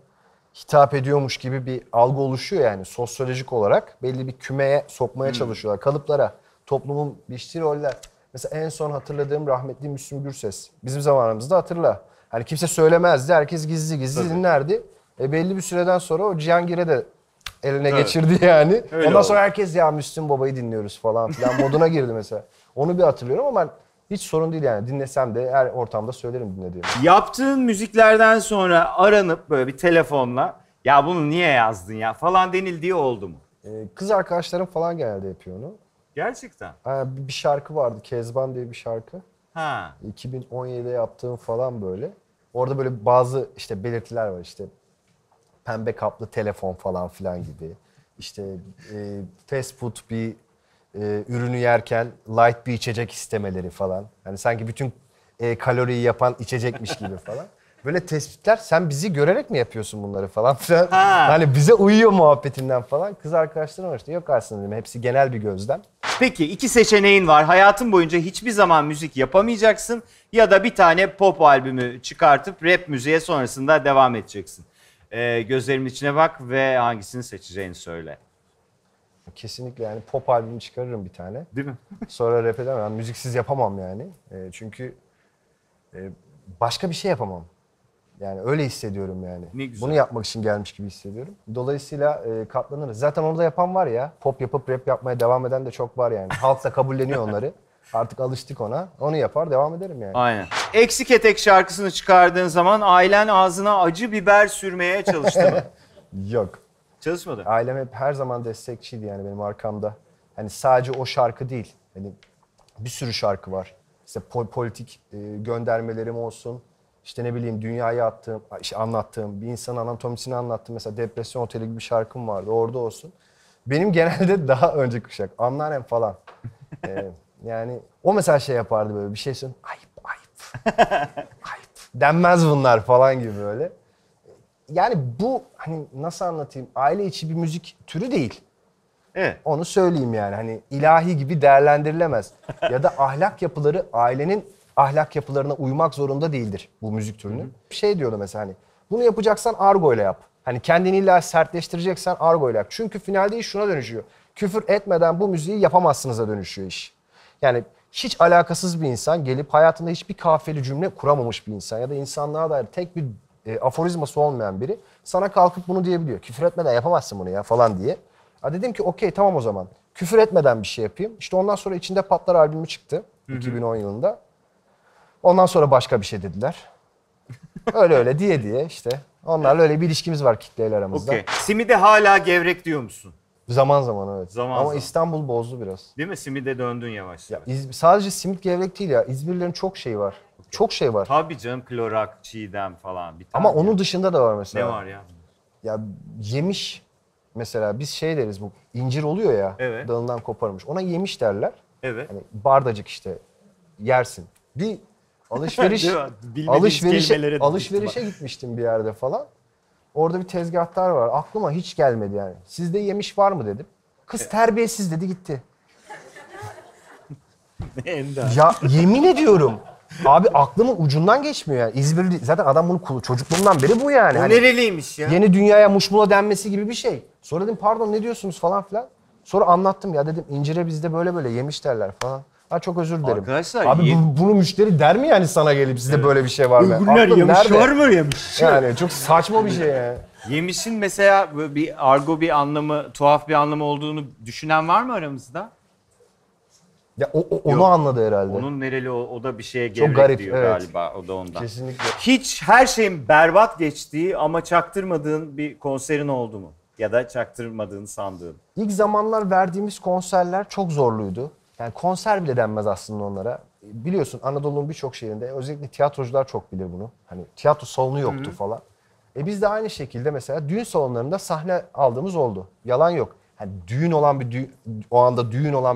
hitap ediyormuş gibi bir algı oluşuyor yani. Sosyolojik olarak belli bir kümeye sokmaya çalışıyorlar. Kalıplara, toplumun biçtiği roller. Mesela en son hatırladığım rahmetli Müslüm Gürses. Bizim zamanımızda hatırla. Hani kimse söylemezdi, herkes gizli gizli dinlerdi. Belli bir süreden sonra o Cihangir'e de eline geçirdi yani. Öyle ondan sonra herkes ya Müslüm Baba'yı dinliyoruz falan filan moduna girdi mesela. Onu bir hatırlıyorum ama hiç sorun değil yani. Dinlesem de her ortamda söylerim dinlediğimi. Yaptığın müziklerden sonra aranıp böyle bir telefonla ya bunu niye yazdın ya falan denildiği oldu mu? Kız arkadaşlarım falan genelde yapıyor onu. Gerçekten? Bir şarkı vardı, Kezban diye bir şarkı. Ha. 2017'de yaptığım falan böyle. Orada böyle bazı işte belirtiler var işte. Pembe kaplı telefon falan filan gibi. İşte fast food bir ürünü yerken light bir içecek istemeleri falan. Yani sanki bütün kaloriyi yapan içecekmiş gibi falan. Böyle tespitler, sen bizi görerek mi yapıyorsun bunları falan filan. Hani bize uyuyor muhabbetinden falan. Kız arkadaşlarım var işte, yok aslında dedim, hepsi genel bir gözlem. Peki iki seçeneğin var. Hayatın boyunca hiçbir zaman müzik yapamayacaksın ya da bir tane pop albümü çıkartıp rap müziğe sonrasında devam edeceksin. Gözlerimin içine bak ve hangisini seçeceğini söyle. Kesinlikle yani pop albümü çıkarırım bir tane. Değil mi? Sonra rap edemem. Yani müziksiz yapamam yani. Çünkü başka bir şey yapamam. Yani öyle hissediyorum yani. Ne güzel. Bunu yapmak için gelmiş gibi hissediyorum. Dolayısıyla katlanırız. Zaten onu da yapan var ya. Pop yapıp rap yapmaya devam eden de çok var yani. Halk da kabulleniyor onları. Artık alıştık ona. Onu yapar devam ederim yani. Aynen. Eksik Etek şarkısını çıkardığın zaman ailen ağzına acı biber sürmeye çalıştı mı? Yok. Çalışmadı. Ailem hep her zaman destekçiydi yani benim arkamda. Hani sadece o şarkı değil. Hani bir sürü şarkı var. İşte politik göndermelerim olsun. İşte ne bileyim dünyayı attığım, işte anlattığım, bir insanın anatomisini anlattım. Mesela Depresyon Oteli gibi bir şarkım vardı. Orada olsun. Benim genelde daha önce kuşak. Anneannem falan. Yani o mesela şey yapardı böyle bir şey söylüyor. Ayıp. Denmez bunlar falan gibi böyle. Yani bu hani nasıl anlatayım, aile içi bir müzik türü değil. Evet. Onu söyleyeyim yani hani ilahi gibi değerlendirilemez. Ya da ahlak yapıları ailenin ahlak yapılarına uymak zorunda değildir bu müzik türünü. Bir şey diyordu mesela hani bunu yapacaksan argoyla yap. Hani kendini illa sertleştireceksen argoyla yap. Çünkü finalde iş şuna dönüşüyor. Küfür etmeden bu müziği yapamazsınıza dönüşüyor iş. Yani hiç alakasız bir insan gelip hayatında hiçbir kafiyeli cümle kuramamış bir insan ya da insanlığa dair tek bir aforizması olmayan biri sana kalkıp bunu diyebiliyor. Küfür etmeden yapamazsın bunu ya falan diye. Dedim ki okey tamam o zaman. Küfür etmeden bir şey yapayım. İşte ondan sonra içinde Paplar albümü çıktı 2010 yılında. Ondan sonra başka bir şey dediler. Öyle öyle diye diye işte. Onlarla öyle bir ilişkimiz var kitleyle aramızda. Okay. Simide hala gevrek diyor musun? Zaman zaman evet. Ama İstanbul bozdu biraz. Değil mi? Simide döndün yavaş yavaş. Sadece simit gevrek değil ya. İzmirlilerin çok şeyi var. Çok şey var. Tabii canım, klorak, çiğdem falan. Bir tane ama onun dışında da var mesela. Ne var ya? Ya yemiş mesela biz şey deriz, bu incir oluyor ya dalından koparmış. Ona yemiş derler. Evet. Hani bardacık işte yersin. Bir alışverişe gitmiştim bir yerde falan. Orada bir tezgahlar var. Aklıma hiç gelmedi yani. Sizde yemiş var mı dedim. Kız terbiyesiz dedi gitti. Ya yemin ediyorum. Abi aklımın ucundan geçmiyor yani. İzmirli zaten adam bunu çocukluğumdan beri bu yani. O hani nereliymiş ya? Yeni dünyaya muşmula denmesi gibi bir şey. Sonra dedim pardon ne diyorsunuz falan filan. Sonra anlattım ya dedim incire bizde böyle böyle yemiş derler falan. Ha çok özür dilerim. Arkadaşlar abi bunu müşteri der mi yani sana gelip sizde böyle bir şey var mı? Bunlar yemiş var mı yemiş? Yani çok saçma bir şey yani. Yemişin mesela bir argo bir anlamı, tuhaf bir anlamı olduğunu düşünen var mı aramızda? Ya onu anladı herhalde. Onun nereli o da bir şeye gevrek diyor galiba. O da ondan. Kesinlikle. Hiç her şeyin berbat geçtiği ama çaktırmadığın bir konserin oldu mu? Ya da çaktırmadığını sandığın. İlk zamanlar verdiğimiz konserler çok zorluydu. Yani konser bile denmez aslında onlara. biliyorsun Anadolu'nun birçok şehrinde özellikle tiyatrocular çok bilir bunu. Hani tiyatro salonu yoktu Hı-hı. falan. Biz de aynı şekilde mesela düğün salonlarında sahne aldığımız oldu. Yalan yok. Hani düğün olan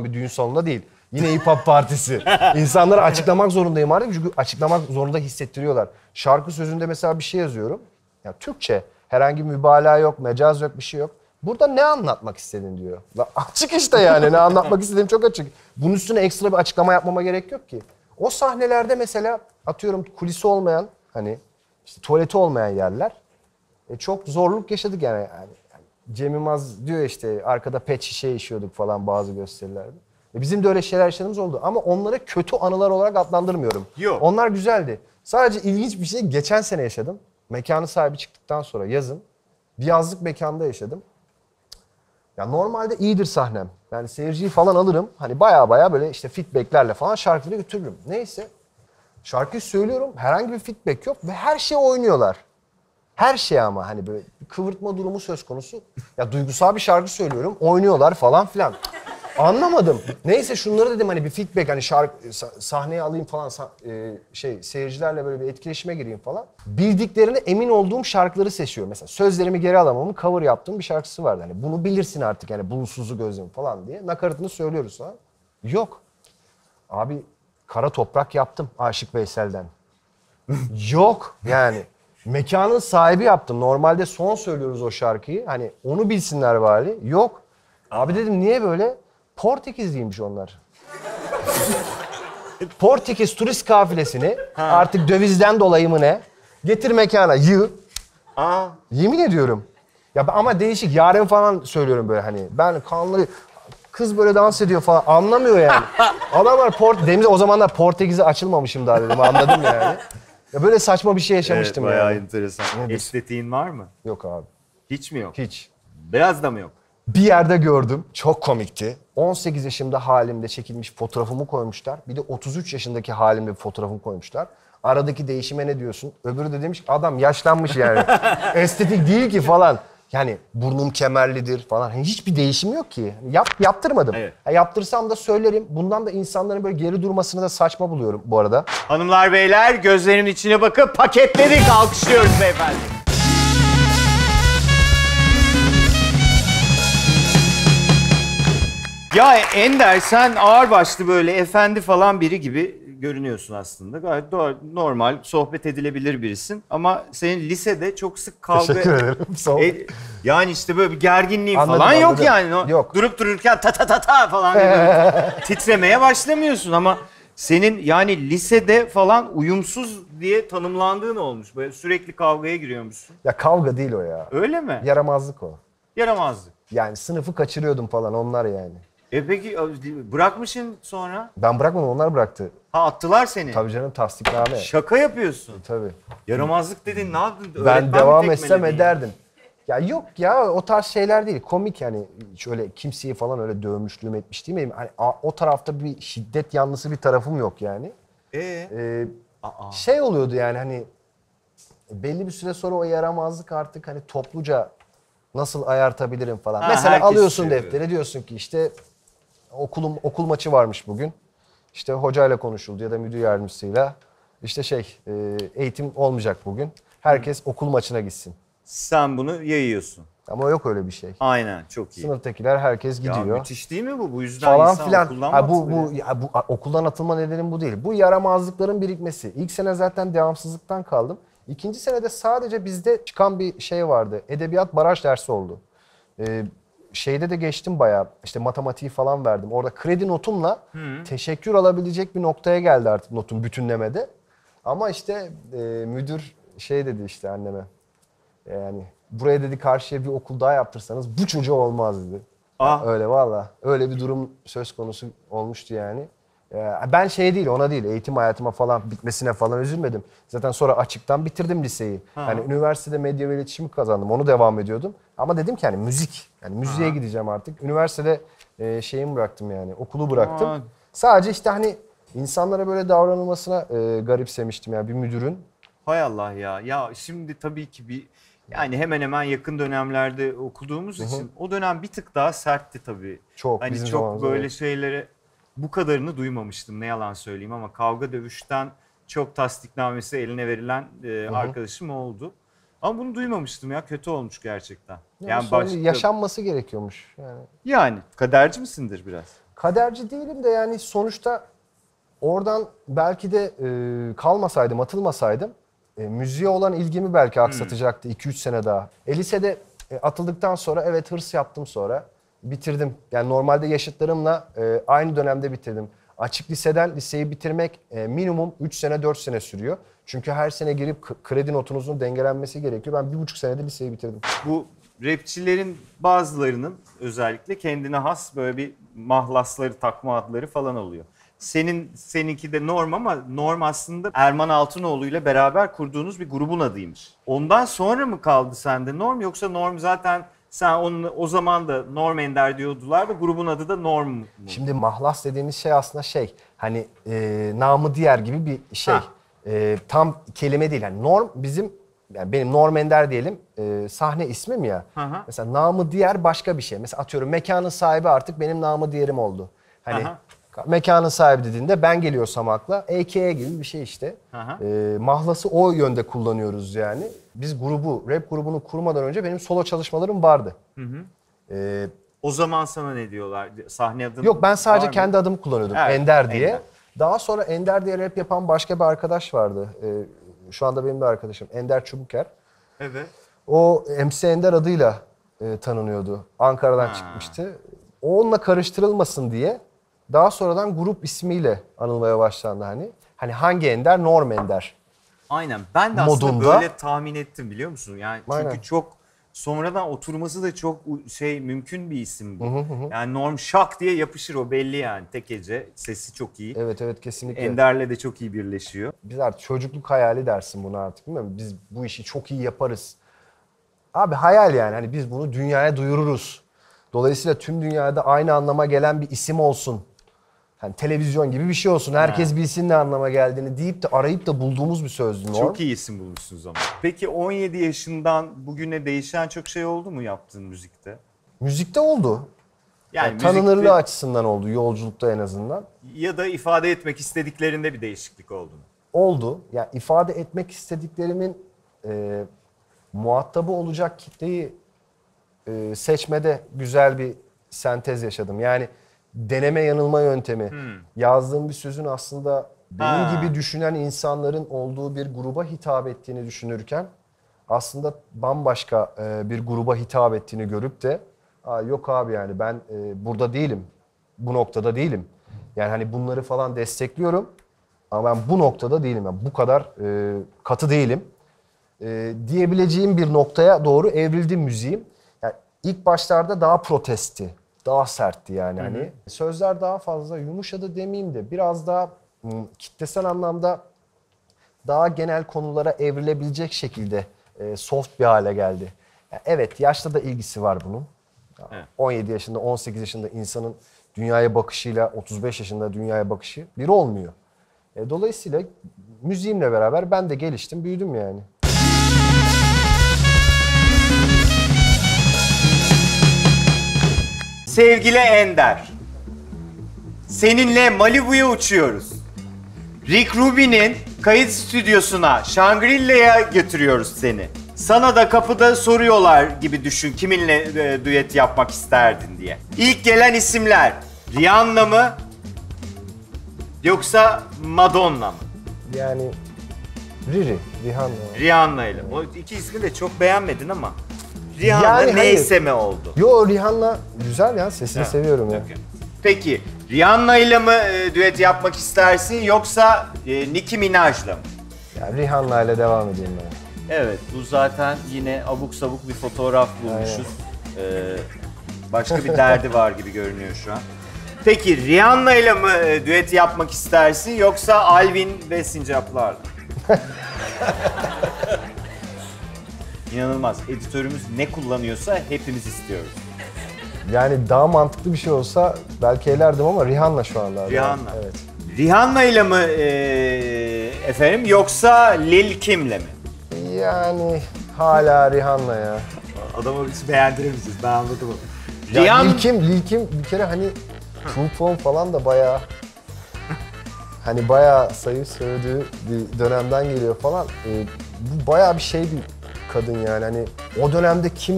bir düğün salonunda değil. Yine hip-hop partisi. İnsanlara açıklamak zorundayım artık çünkü açıklamak zorunda hissettiriyorlar. Şarkı sözünde mesela bir şey yazıyorum. Yani Türkçe herhangi bir mübalağa yok, mecaz yok, bir şey yok. Burada ne anlatmak istedin diyor. La açık işte yani ne anlatmak istediğim çok açık. Bunun üstüne ekstra bir açıklama yapmama gerek yok ki. O sahnelerde mesela atıyorum kulisi olmayan hani işte tuvaleti olmayan yerler çok zorluk yaşadık yani. Cem Yılmaz diyor işte arkada pet şişe içiyorduk falan bazı gösterilerde. Bizim de öyle şeyler yaşadığımız oldu ama onlara kötü anılar olarak adlandırmıyorum. Yok. Onlar güzeldi. Sadece ilginç bir şey geçen sene yaşadım. Mekanı sahibi çıktıktan sonra yazın bir yazlık mekanda yaşadım. Ya normalde iyidir sahnem. Yani seyirciyi falan alırım. Hani baya böyle işte feedbacklerle falan şarkıyı götürürüm. Neyse. Şarkıyı söylüyorum. Herhangi bir feedback yok ve her şeye oynuyorlar. Her şey ama hani böyle kıvırtma durumu söz konusu. Ya duygusal bir şarkı söylüyorum. Oynuyorlar falan filan. Anlamadım. Neyse şunları dedim hani bir feedback hani şarkı sahneye alayım falan seyircilerle böyle bir etkileşime gireyim falan. Bildiklerine emin olduğum şarkıları seçiyorum. Mesela sözlerimi geri alamamın cover yaptığım bir şarkısı vardı. Hani bunu bilirsin artık yani bulutsuzlu gözüm falan diye. Nakaratını söylüyoruz falan. Yok. Abi Kara Toprak yaptım Aşık Veysel'den. Yok yani. Mekanın sahibi yaptım. Normalde son söylüyoruz o şarkıyı. Hani onu bilsinler bari. Yok. Abi dedim niye böyle? Portekizliymiş onlar. Portekiz turist kafilesini artık dövizden dolayı mı ne? Getir mekana yığ. Aa. Yemin ediyorum. Ya ama değişik yarın falan söylüyorum böyle hani. Ben kanlı kız böyle dans ediyor falan anlamıyor yani. Adamlar o zamanlar Portekiz'e açılmamışım daha dedim anladım yani. Ya böyle saçma bir şey yaşamıştım evet, bayağı yani. Enteresan. Nedir? Estetiğin var mı? Yok abi. Hiç mi yok? Hiç. Beyaz da mı yok? Bir yerde gördüm. Çok komikti. 18 yaşımda halimde çekilmiş fotoğrafımı koymuşlar. Bir de 33 yaşındaki halimde bir fotoğrafımı koymuşlar. Aradaki değişime ne diyorsun? Öbürü de demiş ki adam yaşlanmış yani. Estetik değil ki falan. Yani burnum kemerlidir falan. Hiçbir değişim yok ki. Yaptırmadım. Evet. Yaptırsam da söylerim. Bundan da insanların böyle geri durmasını da saçma buluyorum bu arada. Hanımlar beyler gözlerinin içine bakıp paketledik. Alkışlıyoruz beyefendi. Ya Ender sen ağırbaşlı böyle efendi falan biri gibi görünüyorsun aslında. Gayet doğal, normal, sohbet edilebilir birisin. Ama senin lisede çok sık kavga... Teşekkür ederim. Sağ ol. Yani işte böyle bir gerginliğin anladım, falan anladım. Yok yani. O yok. Durup dururken ta falan titremeye başlamıyorsun ama... Senin yani lisede falan uyumsuz diye tanımlandığın olmuş. Böyle sürekli kavgaya giriyormuşsun. Ya kavga değil o ya. Öyle mi? Yaramazlık o. Yaramazlık. Yani sınıfı kaçırıyordum falan onlar yani. Peki bırakmışsın sonra? Ben bırakmadım, onlar bıraktı. Ha attılar seni? Tabii canım, tasdikname. Şaka yapıyorsun. Tabii. Yaramazlık dedin, ne yaptın? Öğretmen ben devam etsem ederdim. Ya yok ya, o tarz şeyler değil. Komik yani, şöyle kimseyi falan öyle dövmüşlüğüm etmiş değil mi? Hani o tarafta bir şiddet yanlısı bir tarafım yok yani. Şey oluyordu yani hani belli bir süre sonra o yaramazlık artık hani topluca nasıl ayartabilirim falan. Ha, mesela alıyorsun defteri, diyorsun ki işte... Okul maçı varmış bugün. İşte hocayla konuşuldu ya da müdür yardımcısıyla. İşte eğitim olmayacak bugün. Herkes okul maçına gitsin. Sen bunu yayıyorsun. Ama yok öyle bir şey. Aynen, çok iyi. Sınıftakiler herkes gidiyor. Ya müthiş değil mi bu? Bu yüzden falan insan filan. Okuldan mı okuldan atılma nedenim bu değil. Bu yaramazlıkların birikmesi. İlk sene zaten devamsızlıktan kaldım. İkinci senede sadece bizde çıkan bir şey vardı. Edebiyat baraj dersi oldu. Şeyde de geçtim bayağı, işte matematiği falan verdim. Orada kredi notumla teşekkür alabilecek bir noktaya geldi artık notum bütünlemede. Ama işte müdür dedi işte anneme. Yani buraya dedi karşıya bir okul daha yaptırsanız bu çocuğa olmaz dedi. Ah. Öyle valla. Öyle bir durum söz konusu olmuştu yani. Ben eğitim hayatıma falan bitmesine falan üzülmedim. Zaten sonra açıktan bitirdim liseyi. Yani üniversitede medya ve iletişimi kazandım. Onu devam ediyordum. Ama dedim ki hani müzik. Yani müziğe gideceğim artık. Üniversitede bıraktım yani. Okulu bıraktım. Aa. Sadece işte hani insanlara böyle davranılmasına garipsemiştim yani bir müdürün. Hay Allah ya. Ya şimdi tabii ki bir yani hemen hemen yakın dönemlerde okuduğumuz için o dönem bir tık daha sertti tabii. Çok. Hani çok böyle şeylere bu kadarını duymamıştım, ne yalan söyleyeyim, ama kavga dövüşten çok tasdiknamesi eline verilen arkadaşım oldu. Ama bunu duymamıştım ya, kötü olmuş gerçekten. Yani başka... yaşanması gerekiyormuş. Yani kaderci misindir biraz? Kaderci değilim de yani sonuçta oradan belki de kalmasaydım, atılmasaydım müziğe olan ilgimi belki aksatacaktı 2-3 sene daha. Lisede atıldıktan sonra evet hırs yaptım, sonra bitirdim. Yani normalde yaşıtlarımla aynı dönemde bitirdim. Açık liseden liseyi bitirmek minimum 3 sene 4 sene sürüyor. Çünkü her sene girip kredi notunuzun dengelenmesi gerekiyor. Ben 1,5 senede liseyi bitirdim. Bu rapçilerin bazılarının özellikle kendine has böyle bir mahlasları, takma adları falan oluyor. Seninki de Norm, ama Norm aslında Erman Altınoğlu ile beraber kurduğunuz bir grubun adıymış. Ondan sonra mı kaldı sende Norm, yoksa Norm zaten sen onu o zaman da Norm Ender diyordular da grubun adı da Norm mu? Şimdi mahlas dediğimiz şey aslında şey, hani namı diğer gibi bir şey. Tam kelime değil. Yani Norm bizim, yani benim Norm Ender diyelim, sahne ismim ya. Mesela namı diğer başka bir şey. Mesela atıyorum mekanın sahibi artık benim namı diğerim oldu. Hani mekanın sahibi dediğinde ben geliyorsam akla AKA gibi bir şey işte. Mahlası o yönde kullanıyoruz yani. Biz grubu, rap grubunu kurmadan önce benim solo çalışmalarım vardı. O zaman sana ne diyorlar? Sahne adını... Yok, ben sadece kendi adımı kullanıyordum. Evet, Ender diye. Ender. Daha sonra Ender diye rap yapan başka bir arkadaş vardı. Şu anda benim de arkadaşım. Ender Çubuker. Evet. O MC Ender adıyla tanınıyordu. Ankara'dan çıkmıştı. Onunla karıştırılmasın diye daha sonradan grup ismiyle anılmaya başlandı hani. Hani hangi Ender? Norm Ender. Aynen. Ben de aslında modunda böyle tahmin ettim, biliyor musun? Yani çünkü çok sonradan oturması da çok şey, mümkün bir isim bu. Yani Norm şak diye yapışır, o belli yani. Tek hece, sesi çok iyi. Evet evet, kesinlikle. Ender'le de çok iyi birleşiyor. Biz artık çocukluk hayali dersin buna artık, değil mi? Biz bu işi çok iyi yaparız. Abi hayal yani, hani biz bunu dünyaya duyururuz. Dolayısıyla tüm dünyada aynı anlama gelen bir isim olsun. Yani televizyon gibi bir şey olsun. Herkes bilsin ne anlama geldiğini deyip de arayıp da bulduğumuz bir sözdü. Çok iyi isim bulmuşsunuz ama. Peki 17 yaşından bugüne değişen çok şey oldu mu yaptığın müzikte? Müzikte oldu. Yani tanınırlığı müzikte... açısından oldu, yolculukta en azından. Ya da ifade etmek istediklerinde bir değişiklik oldu mu? Oldu. Yani ifade etmek istediklerimin muhatabı olacak kitleyi seçmede güzel bir sentez yaşadım. Yani deneme yanılma yöntemi. Yazdığım bir sözün aslında benim gibi düşünen insanların olduğu bir gruba hitap ettiğini düşünürken aslında bambaşka bir gruba hitap ettiğini görüp de yok abi yani ben burada değilim. Bu noktada değilim. Yani hani bunları falan destekliyorum ama ben bu noktada değilim. Yani bu kadar katı değilim. Diyebileceğim bir noktaya doğru evrildi müziğim. Yani ilk başlarda daha protesti. Daha sertti yani hani. Sözler daha fazla yumuşadı demeyeyim de biraz daha kitlesel anlamda daha genel konulara evrilebilecek şekilde soft bir hale geldi. Yani evet, yaşla da ilgisi var bunun. Evet. 17 yaşında, 18 yaşında insanın dünyaya bakışıyla 35 yaşında dünyaya bakışı biri olmuyor. Dolayısıyla müziğimle beraber ben de geliştim, büyüdüm yani. Sevgili Ender, seninle Malibu'ya uçuyoruz. Rick Rubin'in kayıt stüdyosuna, Shangri-La'ya götürüyoruz seni. Sana da kapıda soruyorlar gibi düşün, kiminle düet yapmak isterdin diye. İlk gelen isimler Rihanna mı yoksa Madonna mı? Yani Rihanna. Rihanna ile. O iki ismi de çok beğenmedin ama. Rihanna yani neyse mi oldu? Yo, Rihanna güzel ya, sesini seviyorum ya. Peki Rihanna ile mi düet yapmak istersin yoksa Nicki Minaj'la mı? Ya Rihanna ile devam edeyim ben. Evet, bu zaten yine abuk sabuk bir fotoğraf bulmuşuz. Başka bir derdi var gibi görünüyor şu an. Peki Rihanna ile mi düet yapmak istersin yoksa Alvin ve Sincaplar'la? İnanılmaz. Editörümüz ne kullanıyorsa hepimiz istiyoruz. Yani daha mantıklı bir şey olsa belki elerdim ama Rihanna şu anda. Rihanna. Evet. Rihanna ile mi efendim yoksa Lil Kim'le mi? Yani hala Rihanna ya. Adamı biz beğendiremeyeceğiz. Ben anladım onu. Lil Kim bir kere hani Tupac falan da bayağı hani bayağı sayı söylediği bir dönemden geliyor falan. Bu bayağı bir şey bir kadın yani hani o dönemde kim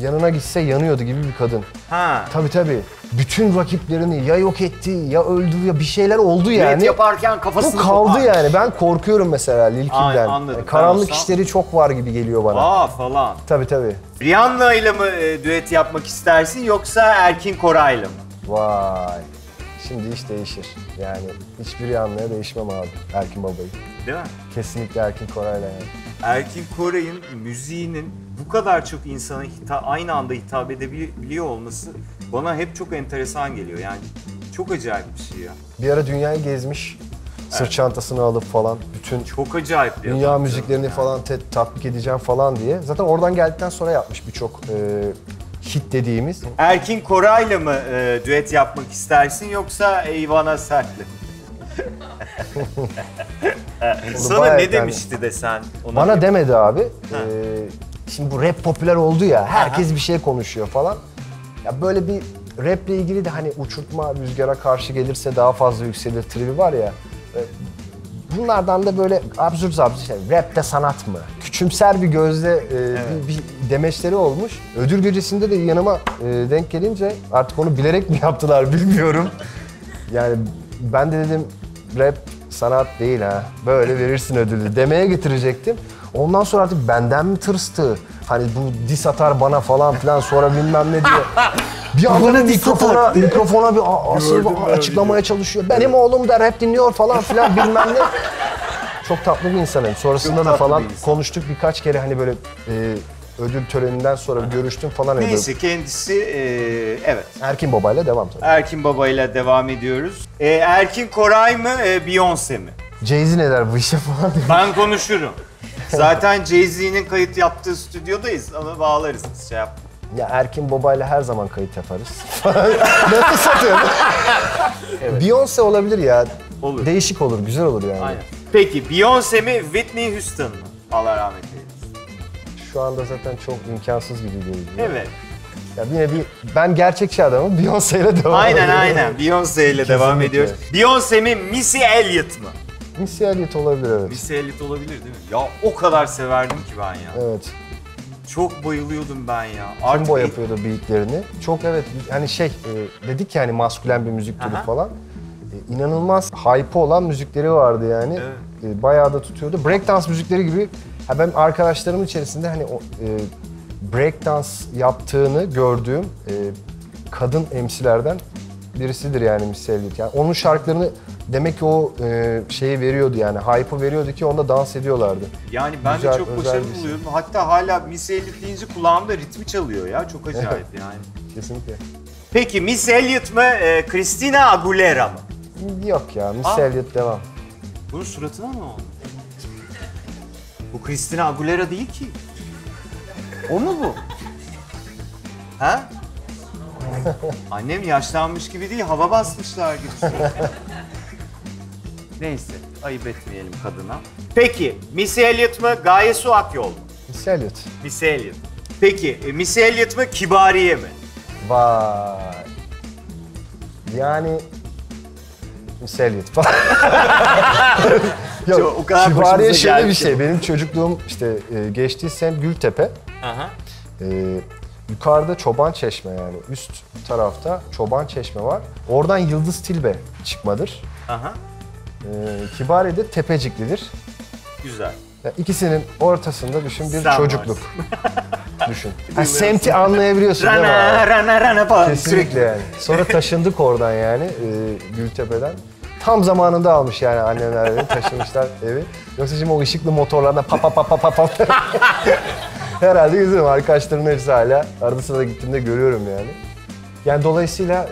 yanına gitse yanıyordu gibi bir kadın. Ha. Tabii tabii. Bütün rakiplerini ya yok etti ya öldü ya bir şeyler oldu yani. Evet, yaparken kafasını kaldı yani. Ben korkuyorum mesela Lil Kim'den. Yani karanlık işleri çok var gibi geliyor bana. Aa falan. Tabii tabii. Rihanna ile mi düet yapmak istersin yoksa Erkin Koray'la mı? Vay. Şimdi iş değişir. Yani hiçbir Rihanna'ya değişmem abi. Erkin babayı. Değil mi? Kesinlikle Erkin Koray'la yani. Erkin Koray'ın müziğinin bu kadar çok insana aynı anda hitap edebiliyor olması bana hep çok enteresan geliyor yani. Çok acayip bir şey ya. Bir ara dünyayı gezmiş, evet. Sırt çantasını alıp falan bütün çok acayip dünya müziklerini yani. Falan tatbik edeceğim falan diye. Zaten oradan geldikten sonra yapmış birçok hit dediğimiz. Erkin Koray'la mı düet yapmak istersin yoksa Eyvana Sert'le? Sana ne demişti yani. De sen? Ona bana gibi. Demedi abi. Şimdi bu rap popüler oldu ya, herkes aha. Bir şey konuşuyor falan. Ya böyle bir raple ilgili de hani uçurtma rüzgara karşı gelirse daha fazla yükselir tribi var ya. Bunlardan da böyle absürt absürt yani rap de sanat mı? Küçümser bir gözle evet. bir demeçleri olmuş. Ödül gecesinde de yanıma denk gelince artık onu bilerek mi yaptılar bilmiyorum. Yani ben de dedim rap sanat değil ha, böyle verirsin ödülü demeye getirecektim. Ondan sonra artık benden mi tırstı? Hani bu diss atar bana falan filan sonra bilmem ne diye. Bir adamın mikrofona bir açıklamaya çalışıyor. Benim oğlum da rap dinliyor falan filan bilmem ne. Çok tatlı bir insanım. Sonrasında da falan konuştuk birkaç kere hani böyle ödül töreninden sonra görüştüm falan. Neyse kendisi evet. Erkin Baba'yla devam tabii. Erkin Baba'yla devam ediyoruz. Erkin Koray mı Beyoncé mi? Jay-Z ne der bu işe falan diye. Ben konuşurum. Zaten Jay-Z'nin kayıt yaptığı stüdyodayız ama bağlarız biz şey yapma. Ya Erkin Baba'yla her zaman kayıt yaparız. Nasıl satıyorsun? Evet. Beyoncé olabilir ya. Olur. Değişik olur, güzel olur yani. Aynen. Peki Beyoncé mi Whitney Houston mı? Allah rahmet eylesin. Şu anda zaten çok imkansız gibi görünüyor. Evet. Ya yine bir ben gerçekçi adamım. Beyoncé ile devam aynen, ediyorum. Aynen. Beyoncé ile devam ediyoruz. Beyoncé mi Missy Elliott mı? Missy Elliott olabilir evet. Missy Elliott olabilir değil mi? Ya o kadar severdim ki ben ya. Evet. Çok bayılıyordum ben ya. Combo yapıyordu beatlerini. Çok evet hani şey dedik ya hani maskülen bir müzik türü falan. İnanılmaz hype olan müzikleri vardı yani. Evet. Bayağı da tutuyordu. Breakdance müzikleri gibi. Ha ben arkadaşlarımın içerisinde hani breakdance yaptığını gördüğüm kadın MC'lerden birisidir yani Missy Elliott. Yani onun şarkılarını demek ki o şeyi veriyordu yani, hype'ı veriyordu ki onda dans ediyorlardı. Yani ben güzel, de çok başarılı buluyorum. Hatta hala Missy Elliott deyince kulağımda ritmi çalıyor ya. Çok acayip yani. Kesinlikle. Peki Missy Elliott mı, Christina Aguilera mı? Yok ya, Missy Elliott devam. Bunun suratına mı oldu? Bu Christina Aguilera değil ki. O mu bu? Ha? Annem yaşlanmış gibi değil, hava basmışlar gibi. Neyse, ayıp etmeyelim kadına. Peki, Missy Elliott mı, Gaye Su Akyol mu? Missy Elliott. Missy Elliott. Peki, Missy Elliott mı, Kibariye mi? Vay. Yani... Missy Elliott falan. Yok, Kibariye şöyle bir şey, benim çocukluğum işte geçtiği semt Gültepe. Aha. Yukarıda Çoban Çeşme yani, üst tarafta Çoban Çeşme var. Oradan Yıldız Tilbe çıkmadır. Aha. Kibariye de Tepeciklidir. Güzel. Yani ikisinin ortasında düşün bir sen çocukluk. Düşün. Yani semti anlayabiliyorsun rana, değil mi? Rana falan. Kesinlikle yani. Sonra taşındık oradan yani Gültepe'den. Tam zamanında almış yani annemler evi, taşımışlar evi. Yoksa şimdi o ışıklı motorlarla pa. Herhalde yüzüm arkadaşlarımın hepsi hala. Arada sırada gittiğimde görüyorum yani. Yani dolayısıyla...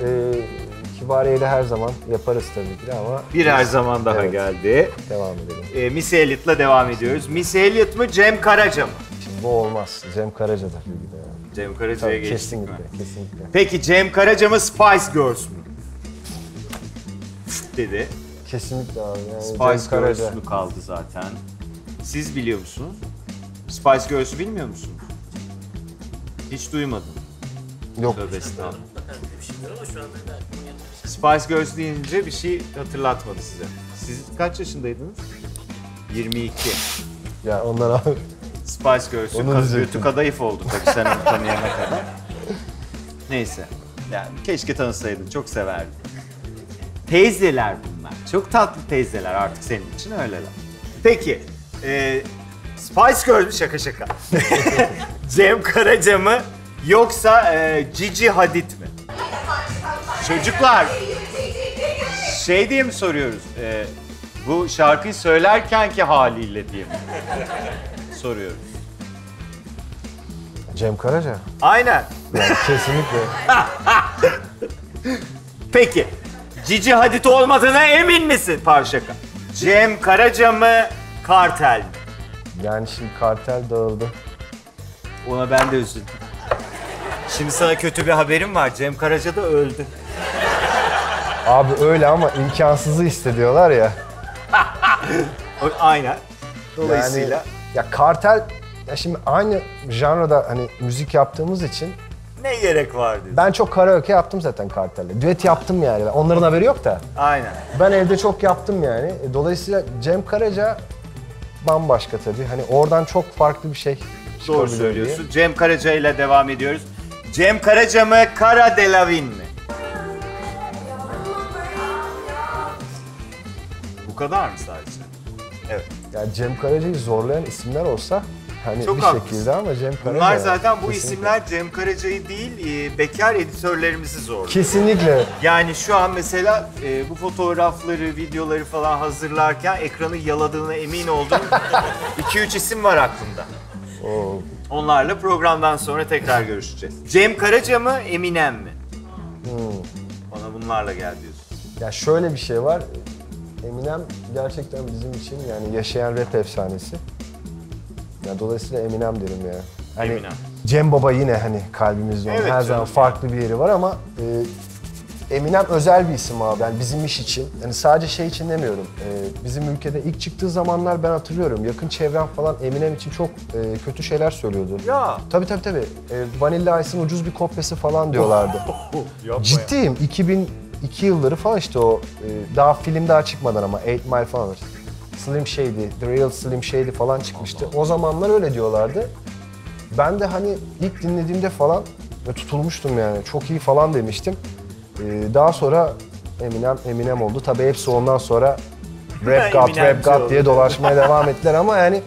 Kibariye'yle her zaman yaparız tabii ki ama... Bir her zaman daha evet. Geldi. Devam edelim. Missy Elliott'la devam ediyoruz. Missy Elliott mı, Cem Karaca mı? Şimdi bu olmaz. Cem Karaca'dır. Yani. Cem Karaca'ya geçtik kesinlikle, mi? Kesinlikle. Peki Cem Karaca mı, Spice Girls mu? Dedi. Kesinlikle abi. Yani Spice Girls mu kaldı zaten. Siz biliyor musunuz? Spice Girls'ü bilmiyor musunuz? Hiç duymadım. Yok. Tövbe estağfurullah. Spice Girls deyince bir şey hatırlatmadı size. Siz kaç yaşındaydınız? 22. Ya onlar abi. Spice Girls'ün götü kadayıf oldu tabii sen onu tanıyana kadar. Neyse. Yani keşke tanısaydın, çok severdim. Teyzeler bunlar. Çok tatlı teyzeler artık senin için öyleler. Peki, Spice Girls mü? Şaka şaka. Cem Karaca mı? Yoksa Gigi Hadid mi? Çocuklar, şey diye mi soruyoruz? Bu şarkıyı söylerkenki haliyle diye mi soruyoruz? Cem Karaca. Aynen. Yani kesinlikle. Peki, Gigi Hadid olmadığına emin misin Parşaka? Cem Karaca mı, Kartel mi? Yani şimdi Kartel dağıldı. Ona ben de üzüldüm. Şimdi sana kötü bir haberim var, Cem Karaca da öldü. Abi öyle ama imkansızı hissediyorlar ya. Aynen. Dolayısıyla... Yani, ya Kartel, ya şimdi aynı janrada hani müzik yaptığımız için... Ne gerek var diyorsun? Ben çok karaoke yaptım zaten Kartel'le. Düet yaptım yani. Onların haberi yok da. Aynen. Ben evde çok yaptım yani. Dolayısıyla Cem Karaca bambaşka tabii. Hani oradan çok farklı bir şey çıkabiliyor. Doğru söylüyorsun. Diye. Cem Karaca ile devam ediyoruz. Cem Karaca mı, Cara Delevingne mi? Bu kadar mı sadece? Evet. Yani Cem Karaca'yı zorlayan isimler olsa... Hani çok bir haklısın. Şekilde ama Cem Karaca... Bunlar zaten bu kesinlikle. İsimler Cem Karaca'yı değil, bekar editörlerimizi zorluyor. Kesinlikle. Yani şu an mesela bu fotoğrafları, videoları falan hazırlarken ekranı yaladığına emin oldum. 2-3 isim var aklımda. Oo. Onlarla programdan sonra tekrar görüşeceğiz. Cem Karaca mı, Eminem mi? Bana bunlarla gel diyorsun. Ya şöyle bir şey var, Eminem gerçekten bizim için yani yaşayan rap efsanesi. Yani dolayısıyla Eminem derim ya. Hani Eminem. Cem Baba yine hani kalbimizde onun evet, her zaman farklı bir yeri var ama Eminem özel bir isim abi. Yani bizim iş için. Yani sadece şey için demiyorum. Bizim ülkede ilk çıktığı zamanlar ben hatırlıyorum. Yakın çevrem falan Eminem için çok kötü şeyler söylüyordu. Ya. Tabii tabii tabii. Vanilla Ice'ın ucuz bir kopyası falan diyorlardı. Ciddiyim. 2002 yılları falan işte o daha film daha çıkmadan ama 8 Mile falan. Slim Shady, The Real Slim Shady falan çıkmıştı. O zamanlar öyle diyorlardı. Ben de hani ilk dinlediğimde falan tutulmuştum yani. Çok iyi falan demiştim. Daha sonra Eminem oldu. Tabii hepsi ondan sonra Rap God, Rap God diye dolaşmaya devam ettiler ama yani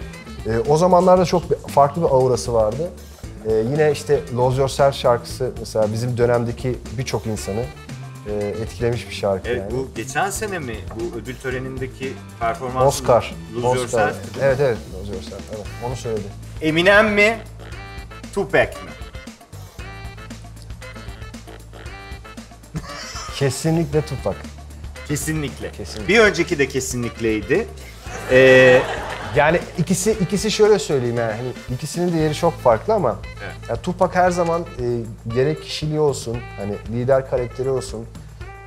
o zamanlarda çok farklı bir aurası vardı. Yine işte Lose Yourself şarkısı mesela bizim dönemdeki birçok insanı etkilemiş bir şarkı evet, yani. Bu geçen sene mi? Bu ödül törenindeki performansını... Oscar. Lose Yourself. Evet, evet. Lose Yourself. Evet, onu söyledi. Eminem mi? Tupac mi? Kesinlikle Tupac. Kesinlikle. Kesinlikle. Bir önceki de kesinlikleydi. Yani ikisi şöyle söyleyeyim yani hani ikisinin de yeri çok farklı ama evet. Yani Tupac her zaman gerek kişiliği olsun hani lider karakteri olsun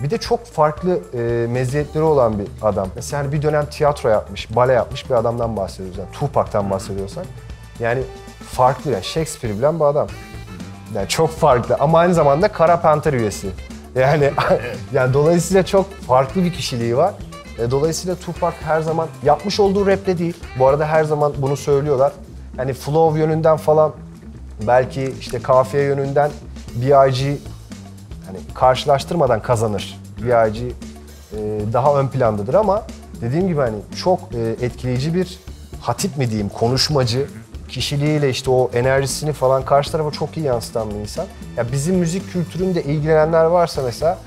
bir de çok farklı meziyetleri olan bir adam. Mesela hani bir dönem tiyatro yapmış, bale yapmış bir adamdan bahsediyoruz yani Tupac'tan bahsediyorsak yani farklı yani Shakespeare bilen bir adam. Yani çok farklı ama aynı zamanda Kara Panter üyesi. Yani yani dolayısıyla çok farklı bir kişiliği var. Dolayısıyla Tupac her zaman yapmış olduğu rap'le değil. Bu arada her zaman bunu söylüyorlar. Hani flow yönünden falan belki işte kafiye yönünden B.I.G. hani karşılaştırmadan kazanır. B.I.G. Daha ön plandadır ama dediğim gibi hani çok etkileyici bir hatip mi diyeyim konuşmacı kişiliğiyle işte o enerjisini falan karşı tarafa çok iyi yansıtan bir insan. Ya bizim müzik kültüründe ilgilenenler varsa mesela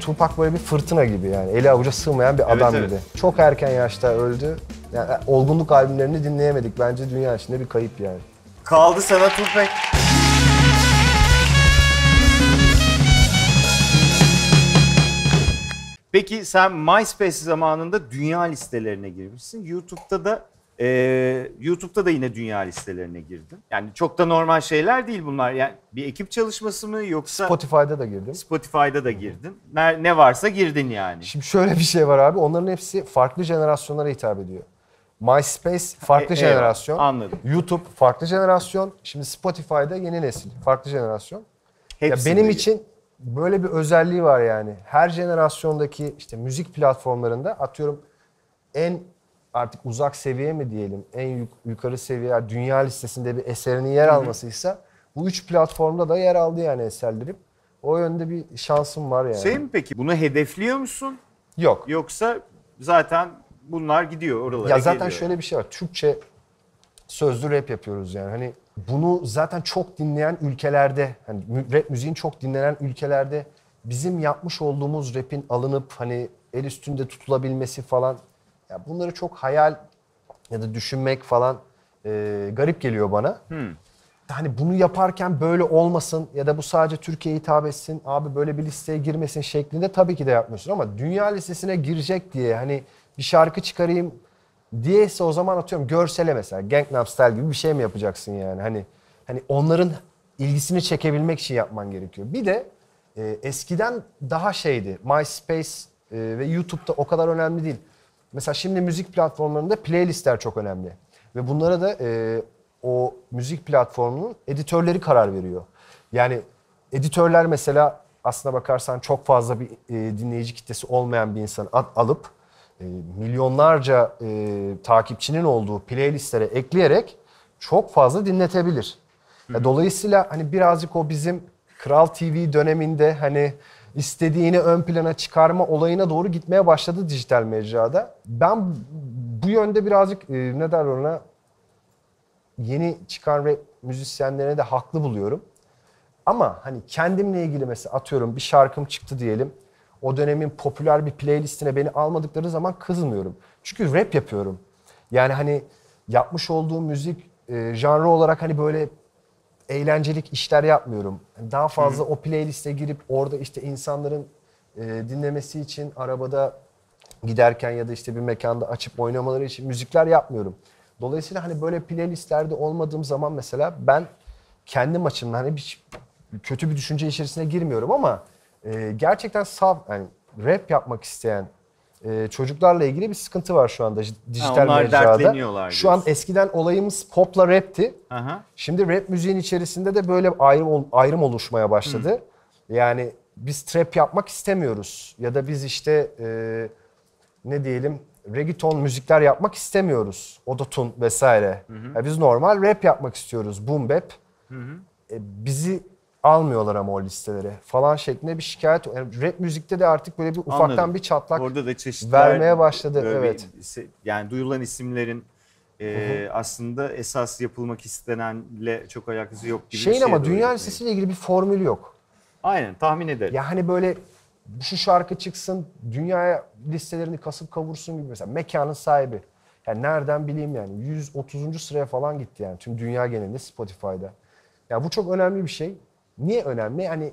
Tupac böyle bir fırtına gibi yani eli avuca sığmayan bir evet, adam gibi. Evet. Çok erken yaşta öldü. Yani olgunluk albümlerini dinleyemedik. Bence dünya içinde bir kayıp yani. Kaldı sana Tupac. Peki sen MySpace zamanında dünya listelerine girmişsin. YouTube'da da yine dünya listelerine girdim. Yani çok da normal şeyler değil bunlar. Yani bir ekip çalışması mı yoksa... Spotify'da da girdim. Spotify'da da girdin. Ne varsa girdin yani. Şimdi şöyle bir şey var abi. Onların hepsi farklı jenerasyonlara hitap ediyor. MySpace farklı jenerasyon. Anladım. YouTube farklı jenerasyon. Şimdi Spotify'da yeni nesil farklı jenerasyon. Hepsinde. Ya benim için böyle bir özelliği var yani. Her jenerasyondaki işte müzik platformlarında atıyorum en artık uzak seviye mi diyelim, en yukarı seviye dünya listesinde bir eserinin yer almasıysa bu üç platformda da yer aldı yani eserlerim. O yönde bir şansım var yani. Şey mi peki, bunu hedefliyor musun? Yok. Yoksa zaten bunlar gidiyor oralara. Ya zaten geliyor. Şöyle bir şey var. Türkçe sözlü rap yapıyoruz yani. Hani bunu zaten çok dinleyen ülkelerde, hani rap müziğin çok dinlenen ülkelerde bizim yapmış olduğumuz rap'in alınıp hani el üstünde tutulabilmesi falan, ya bunları çok hayal ya da düşünmek falan garip geliyor bana. Hani bunu yaparken böyle olmasın ya da bu sadece Türkiye'ye hitap etsin, abi böyle bir listeye girmesin şeklinde tabii ki de yapmıyorsun ama dünya listesine girecek diye hani bir şarkı çıkarayım diyeyse o zaman atıyorum görsele mesela Gangnam Style gibi bir şey mi yapacaksın yani? Hani onların ilgisini çekebilmek için yapman gerekiyor. Bir de eskiden daha şeydi, MySpace ve YouTube'da o kadar önemli değil. Mesela şimdi müzik platformlarında playlistler çok önemli ve bunlara da o müzik platformunun editörleri karar veriyor. Yani editörler mesela aslına bakarsan çok fazla bir dinleyici kitlesi olmayan bir insanı alıp milyonlarca takipçinin olduğu playlistlere ekleyerek çok fazla dinletebilir. Dolayısıyla hani birazcık o bizim Kral TV döneminde hani istediğini ön plana çıkarma olayına doğru gitmeye başladı dijital mecrada. Ben bu yönde birazcık ne derler ona, yeni çıkan rap müzisyenlerine de haklı buluyorum. Ama hani kendimle ilgili mesela atıyorum bir şarkım çıktı diyelim. O dönemin popüler bir playlistine beni almadıkları zaman kızmıyorum. Çünkü rap yapıyorum. Yani hani yapmış olduğum müzik janrı olarak hani böyle eğlencelik işler yapmıyorum. Daha fazla o playliste girip orada işte insanların dinlemesi için arabada giderken ya da işte bir mekanda açıp oynamaları için müzikler yapmıyorum. Dolayısıyla hani böyle playlistlerde olmadığım zaman mesela ben kendim açımdan hani kötü bir düşünce içerisine girmiyorum ama gerçekten saf, yani rap yapmak isteyen çocuklarla ilgili bir sıkıntı var şu anda dijital mecrada. Şu an eskiden olayımız popla rapti. Aha. Şimdi rap müziğin içerisinde de böyle ayrım oluşmaya başladı. Yani biz trap yapmak istemiyoruz ya da biz işte ne diyelim reggaeton müzikler yapmak istemiyoruz. Odotun vesaire. Yani biz normal rap yapmak istiyoruz. Boom bap. Bizi almıyorlar ama o listelere falan şeklinde bir şikayet. Yani rap müzikte de artık böyle bir ufaktan bir çatlak orada da vermeye başladı. Evet. Yani duyulan isimlerin aslında esas yapılmak istenenle çok alakası yok gibi bir şey. Ama dünya listesiyle ilgili bir formül yok. Aynen, tahmin ederim. Ya hani böyle şu şarkı çıksın, dünya listelerini kasıp kavursun gibi mesela Mekanın Sahibi. Yani nereden bileyim yani 130. sıraya falan gitti yani tüm dünya genelinde Spotify'da. Ya bu çok önemli bir şey. Niye önemli? Hani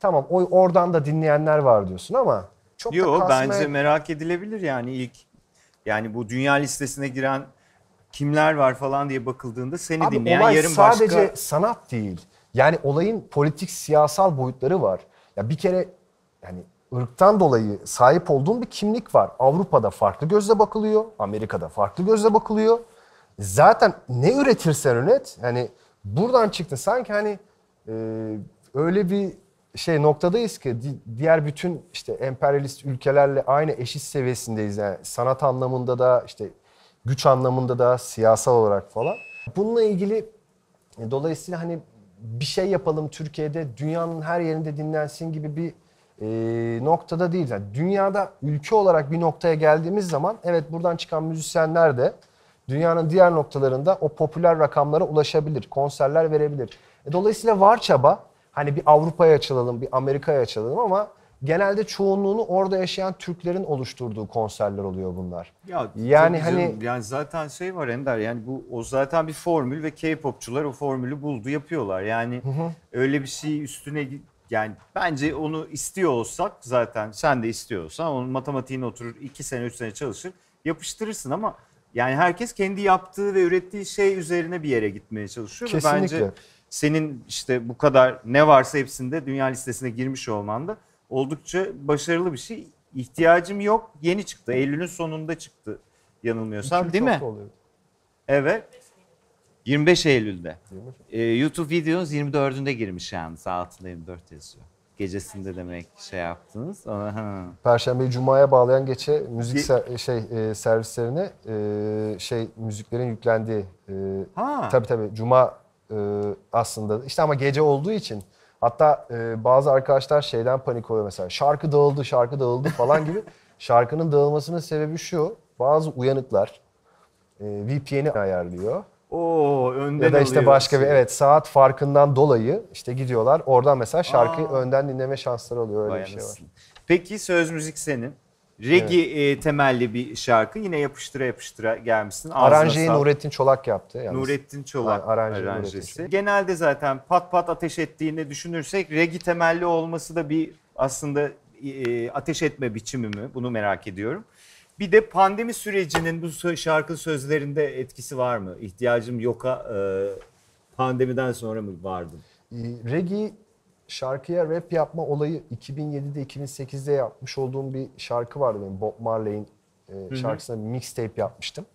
tamam oradan da dinleyenler var diyorsun ama çok bence merak edilebilir yani yani bu dünya listesine giren kimler var falan diye bakıldığında seni dinleyen yarın başka. Abi sadece sanat değil. Yani olayın politik, siyasal boyutları var. Ya bir kere yani ırktan dolayı sahip olduğun bir kimlik var. Avrupa'da farklı gözle bakılıyor, Amerika'da farklı gözle bakılıyor. Zaten ne üretirsen üret yani buradan çıktı sanki hani öyle bir şey noktadayız ki diğer bütün işte emperyalist ülkelerle aynı eşit seviyesindeyiz. Yani sanat anlamında da işte güç anlamında da siyasal olarak falan. Bununla ilgili dolayısıyla hani bir şey yapalım Türkiye'de dünyanın her yerinde dinlensin gibi bir noktada değil. Yani dünyada ülke olarak bir noktaya geldiğimiz zaman evet buradan çıkan müzisyenler de dünyanın diğer noktalarında o popüler rakamlara ulaşabilir, konserler verebilir. Dolayısıyla var çaba, hani bir Avrupa'ya açılalım, bir Amerika'ya açılalım ama genelde çoğunluğunu orada yaşayan Türklerin oluşturduğu konserler oluyor bunlar. Ya, yani hani yani zaten şey var Ender, yani o zaten bir formül ve K-popçular o formülü buldu, yapıyorlar. Yani öyle bir şey üstüne yani bence onu istiyor olsak zaten sen de istiyorsan onun matematiğine oturur 2 sene 3 sene çalışır yapıştırırsın ama yani herkes kendi yaptığı ve ürettiği şey üzerine bir yere gitmeye çalışıyor. Kesinlikle. Bence senin işte bu kadar ne varsa hepsinde dünya listesine girmiş olman da oldukça başarılı bir şey. İhtiyacım yok. Yeni çıktı. Eylül'ün sonunda çıktı yanılmıyorsam, değil mi? Oluyor. Evet. 25 Eylül'de. YouTube videonuz 24'ünde girmiş yani. Saatinde 24 yazıyor. Gecesinde demek şey yaptınız. Aha. Perşembeyi Cuma'ya bağlayan geçe müzik servislerine müziklerin yüklendiği. Tabii Cuma aslında işte ama gece olduğu için hatta bazı arkadaşlar şeyden panik oluyor mesela. Şarkı dağıldı falan gibi. Şarkının dağılmasının sebebi şu. Bazı uyanıklar VPN'i ayarlıyor. Oo, önden ya da işte başka bir saat farkından dolayı işte gidiyorlar. Oradan mesela şarkıyı önden dinleme şansları oluyor. Öyle bir şey var. Peki söz müzik senin. Reggae temelli bir şarkı. Yine yapıştıra yapıştıra gelmişsin. Aranjeyi Nurettin Çolak yaptı. Yalnız. Nurettin Çolak aranjesi. Genelde zaten pat pat ateş ettiğini düşünürsek reggae temelli olması da bir aslında ateş etme biçimi mi? Bunu merak ediyorum. Bir de pandemi sürecinin bu şarkı sözlerinde etkisi var mı? İhtiyacım yoka pandemiden sonra mı vardı? Reggae şarkıya rap yapma olayı 2007'de 2008'de yapmış olduğum bir şarkı vardı benim. Bob Marley'in şarkısına bir mixtape yapmıştım.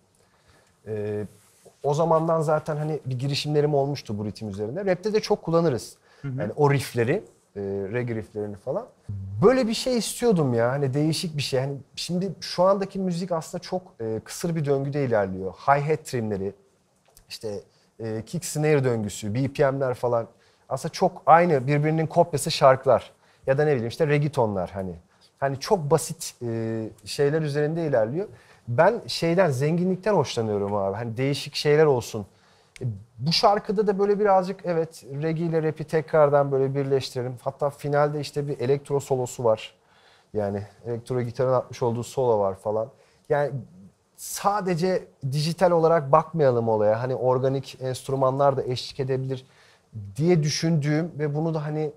O zamandan zaten hani bir girişimlerim olmuştu bu ritim üzerine. Rap'te de çok kullanırız. Yani o riffleri. Reggae rifflerini falan. Böyle bir şey istiyordum ya. Hani değişik bir şey. Hani şimdi şu andaki müzik aslında çok kısır bir döngüde ilerliyor. Hi-hat trimleri, işte kick snare döngüsü, BPM'ler falan. Aslında çok aynı birbirinin kopyası şarkılar. Ya da ne bileyim işte reggaetonlar hani. Hani çok basit şeyler üzerinde ilerliyor. Ben zenginlikten hoşlanıyorum abi. Hani değişik şeyler olsun. Bu şarkıda da böyle birazcık reggae ile rap'i tekrardan böyle birleştirelim. Hatta finalde işte bir elektro solosu var. Yani elektro gitarın atmış olduğu solo var falan. Yani sadece dijital olarak bakmayalım olaya. Hani organik enstrümanlar da eşlik edebilir diye düşündüğüm ve bunu da hani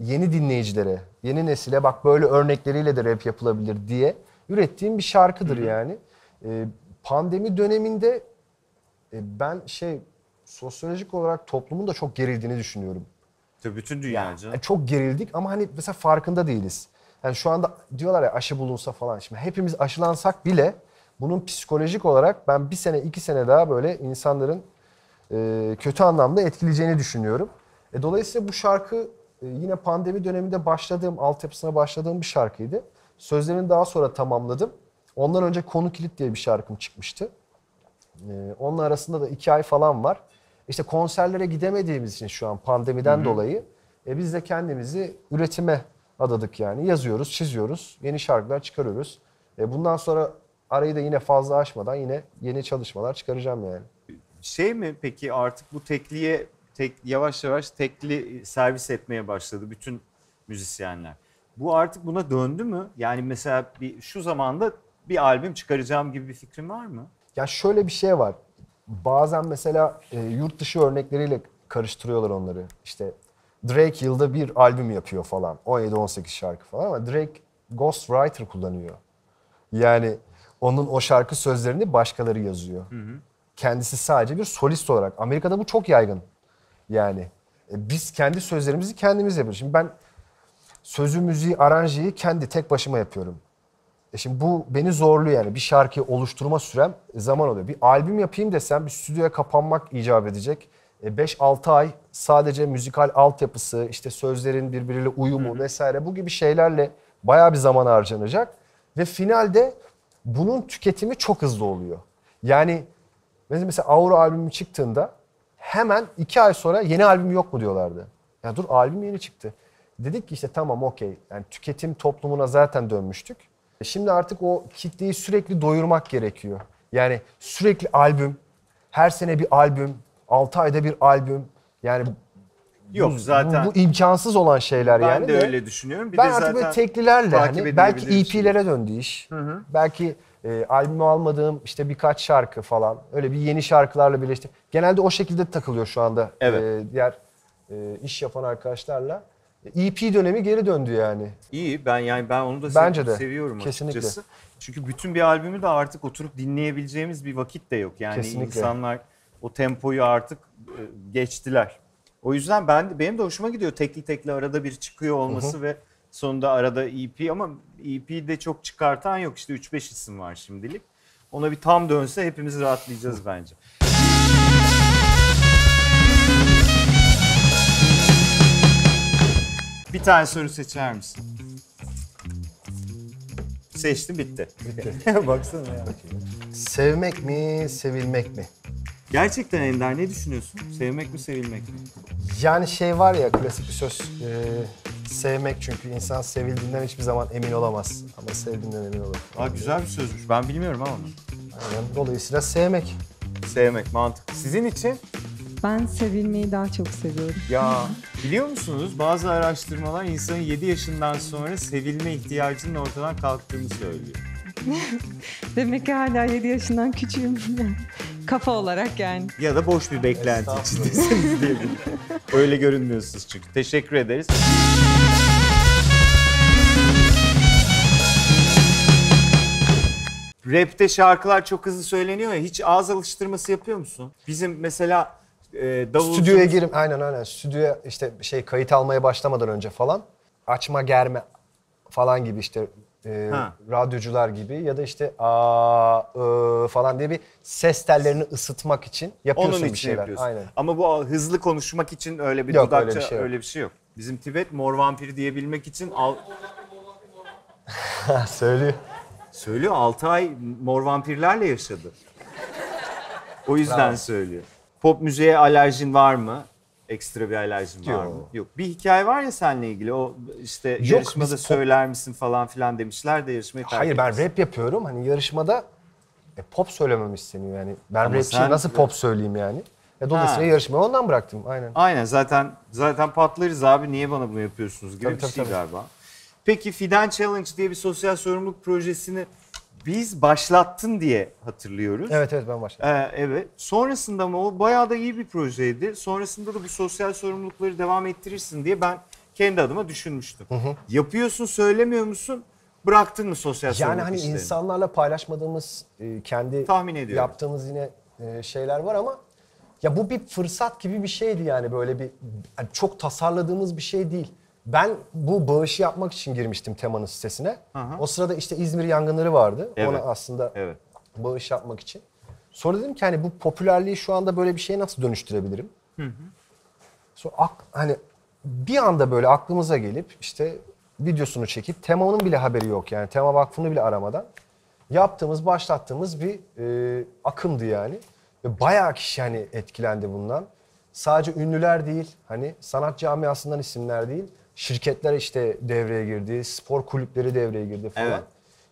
yeni dinleyicilere, yeni nesile bak böyle örnekleriyle de rap yapılabilir diye ürettiğim bir şarkıdır yani. Pandemi döneminde ben sosyolojik olarak toplumun da çok gerildiğini düşünüyorum. Tabii bütün dünyacı. Yani çok gerildik ama hani mesela farkında değiliz. Yani şu anda diyorlar ya aşı bulunsa falan. Şimdi hepimiz aşılansak bile bunun psikolojik olarak ben 1-2 sene daha böyle insanların kötü anlamda etkileyeceğini düşünüyorum. Dolayısıyla bu şarkı yine pandemi döneminde altyapısına başladığım bir şarkıydı. Sözlerini daha sonra tamamladım. Ondan önce Konu Kilit diye bir şarkım çıkmıştı. Onun arasında da 2 ay falan var. İşte konserlere gidemediğimiz için şu an pandemiden dolayı biz de kendimizi üretime adadık yani. Yazıyoruz, çiziyoruz, yeni şarkılar çıkarıyoruz. Bundan sonra arayı da yine fazla aşmadan yine yeni çalışmalar çıkaracağım yani. Peki artık bu tekliye yavaş yavaş tekli servis etmeye başladı bütün müzisyenler. Bu artık buna döndü mü? Yani mesela şu zamanda bir albüm çıkaracağım gibi bir fikrin var mı? Ya şöyle bir şey var. Bazen mesela yurt dışı örnekleriyle karıştırıyorlar onları. İşte Drake yılda bir albüm yapıyor falan. 17-18 şarkı falan ama Drake ghostwriter kullanıyor. Yani onun o şarkı sözlerini başkaları yazıyor. Kendisi sadece bir solist olarak. Amerika'da bu çok yaygın. Yani biz kendi sözlerimizi kendimiz yapıyoruz. Şimdi ben sözü, müziği, aranjeyi tek başıma yapıyorum. Şimdi bu beni zorluyor yani. Bir şarkı oluşturma sürem zaman oluyor. Bir albüm yapayım desem bir stüdyoya kapanmak icap edecek. 5-6 ay sadece müzikal altyapısı, işte sözlerin birbiriyle uyumu vesaire bu gibi şeylerle bayağı bir zaman harcanacak. Ve finalde bunun tüketimi çok hızlı oluyor. Yani mesela Aura albümü çıktığında hemen 2 ay sonra yeni albüm yok mu diyorlardı. Ya dur albüm yeni çıktı. Dedik ki tamam okey. Yani tüketim toplumuna zaten dönmüştük. Şimdi artık o kitleyi sürekli doyurmak gerekiyor. Yani sürekli albüm, her sene bir albüm, 6 ayda bir albüm. Yani zaten bu imkansız olan şeyler ben yani. Ben de öyle düşünüyorum. Bir ben de artık zaten böyle teklilerle hani belki EP'lere döndü iş. Belki albümü almadığım işte birkaç şarkı falan öyle bir yeni şarkılarla birleşti. Genelde o şekilde takılıyor şu anda diğer iş yapan arkadaşlarla. EP dönemi geri döndü yani. İyi ben onu da seviyorum kesinlikle. Açıkçası. Çünkü bütün bir albümü de artık oturup dinleyebileceğimiz bir vakit de yok. Yani insanlar o tempoyu artık geçtiler. O yüzden benim de hoşuma gidiyor tekli arada bir çıkıyor olması ve sonunda arada EP ama EP'de çok çıkartan yok. İşte 3-5 isim var şimdilik. Ona bir tam dönse hepimiz rahatlayacağız bence. Bir tane soru seçer misin? Seçtim, bitti. Baksana ya. Sevmek mi, sevilmek mi? Gerçekten Ender, ne düşünüyorsun? Sevmek mi, sevilmek mi? Yani şey var ya, klasik bir söz. Sevmek, çünkü insan sevildiğinden hiçbir zaman emin olamaz. Ama sevdiğinden emin olur. Aa, güzel bir sözmüş. Ben bilmiyorum ama. Aynen. Dolayısıyla sevmek. Sevmek, mantıklı. Sizin için? Ben sevilmeyi daha çok seviyorum. Ya biliyor musunuz, bazı araştırmalar insanın 7 yaşından sonra sevilme ihtiyacının ortadan kalktığını söylüyor. Demek ki hala 7 yaşından küçüğüm. Kafa olarak yani. Ya da boş bir beklenti içindesiniz diyelim. Öyle görünmüyorsunuz çünkü. Teşekkür ederiz. Rap'te şarkılar çok hızlı söyleniyor ya, hiç ağız alıştırması yapıyor musun? Bizim mesela davulcumuz... Stüdyoya girim, aynen. Stüdyoya işte şey, kayıt almaya başlamadan önce falan. Açma, germe falan gibi işte. Radyocular gibi ya da işte falan diye bir ses tellerini ısıtmak için yapıyorsun. Onun için bir şeyler. Yapıyorsun. Aynen. Ama bu hızlı konuşmak için öyle bir dudakça öyle bir şey yok. Bizim Tibet mor vampiri diyebilmek için söylüyor 6 ay mor vampirlerle yaşadı. O yüzden bravo. Söylüyor. Pop müziğe alerjin var mı? Ekstra bir alerjim var mı? Yok. Bir hikaye var ya seninle ilgili, o işte yok, yarışmada söyler misin falan filan demişler de yarışmayı terk etmişsin. Hayır, ben rap yapıyorum, hani yarışmada pop söylemem isteniyor yani. Ben ama rapçiyim, nasıl pop söyleyeyim yani? Dolayısıyla yarışmayı ondan bıraktım, aynen. Aynen, zaten patlarız abi, niye bana bunu yapıyorsunuz gibi tabii. Galiba. Peki Fidan Challenge diye bir sosyal sorumluluk projesini biz başlattın diye hatırlıyoruz. Evet, ben başlattım. Evet. Sonrasında mı, o bayağı da iyi bir projeydi. Sonrasında da bu sosyal sorumlulukları devam ettirirsin diye ben kendi adıma düşünmüştüm. Hı. Yapıyorsun, söylemiyor musun? Bıraktın mı sosyal sorumluluk işlerini? İnsanlarla paylaşmadığımız, kendi yaptığımız yine şeyler var ama ya bu bir fırsat gibi bir şeydi yani, böyle bir yani çok tasarladığımız bir şey değil. Ben bu bağışı yapmak için girmiştim temanın sitesine. Aha. O sırada işte İzmir yangınları vardı. Evet. Ona aslında bağış yapmak için. Sonra dedim ki hani bu popülerliği şu anda böyle bir şeye nasıl dönüştürebilirim? Hı hı. Sonra hani bir anda böyle aklımıza gelip işte videosunu çekip temanın bile haberi yok yani. Tema Vakfı'nı bile aramadan yaptığımız, başlattığımız bir akımdı yani. Ve bayağı kişi hani etkilendi bundan. Sadece ünlüler değil, hani sanat camiasından isimler değil. Şirketler işte devreye girdi, spor kulüpleri devreye girdi falan. Evet.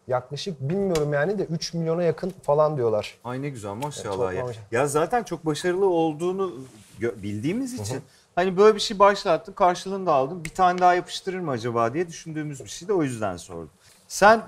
Yaklaşık bilmiyorum yani de 3 milyona yakın falan diyorlar. Ay ne güzel, maşallah ya. Ya zaten çok başarılı olduğunu bildiğimiz için hani böyle bir şey başlattım, karşılığını da aldım. Bir tane daha yapıştırır mı acaba diye düşündüğümüz bir şey de o yüzden sordum. Sen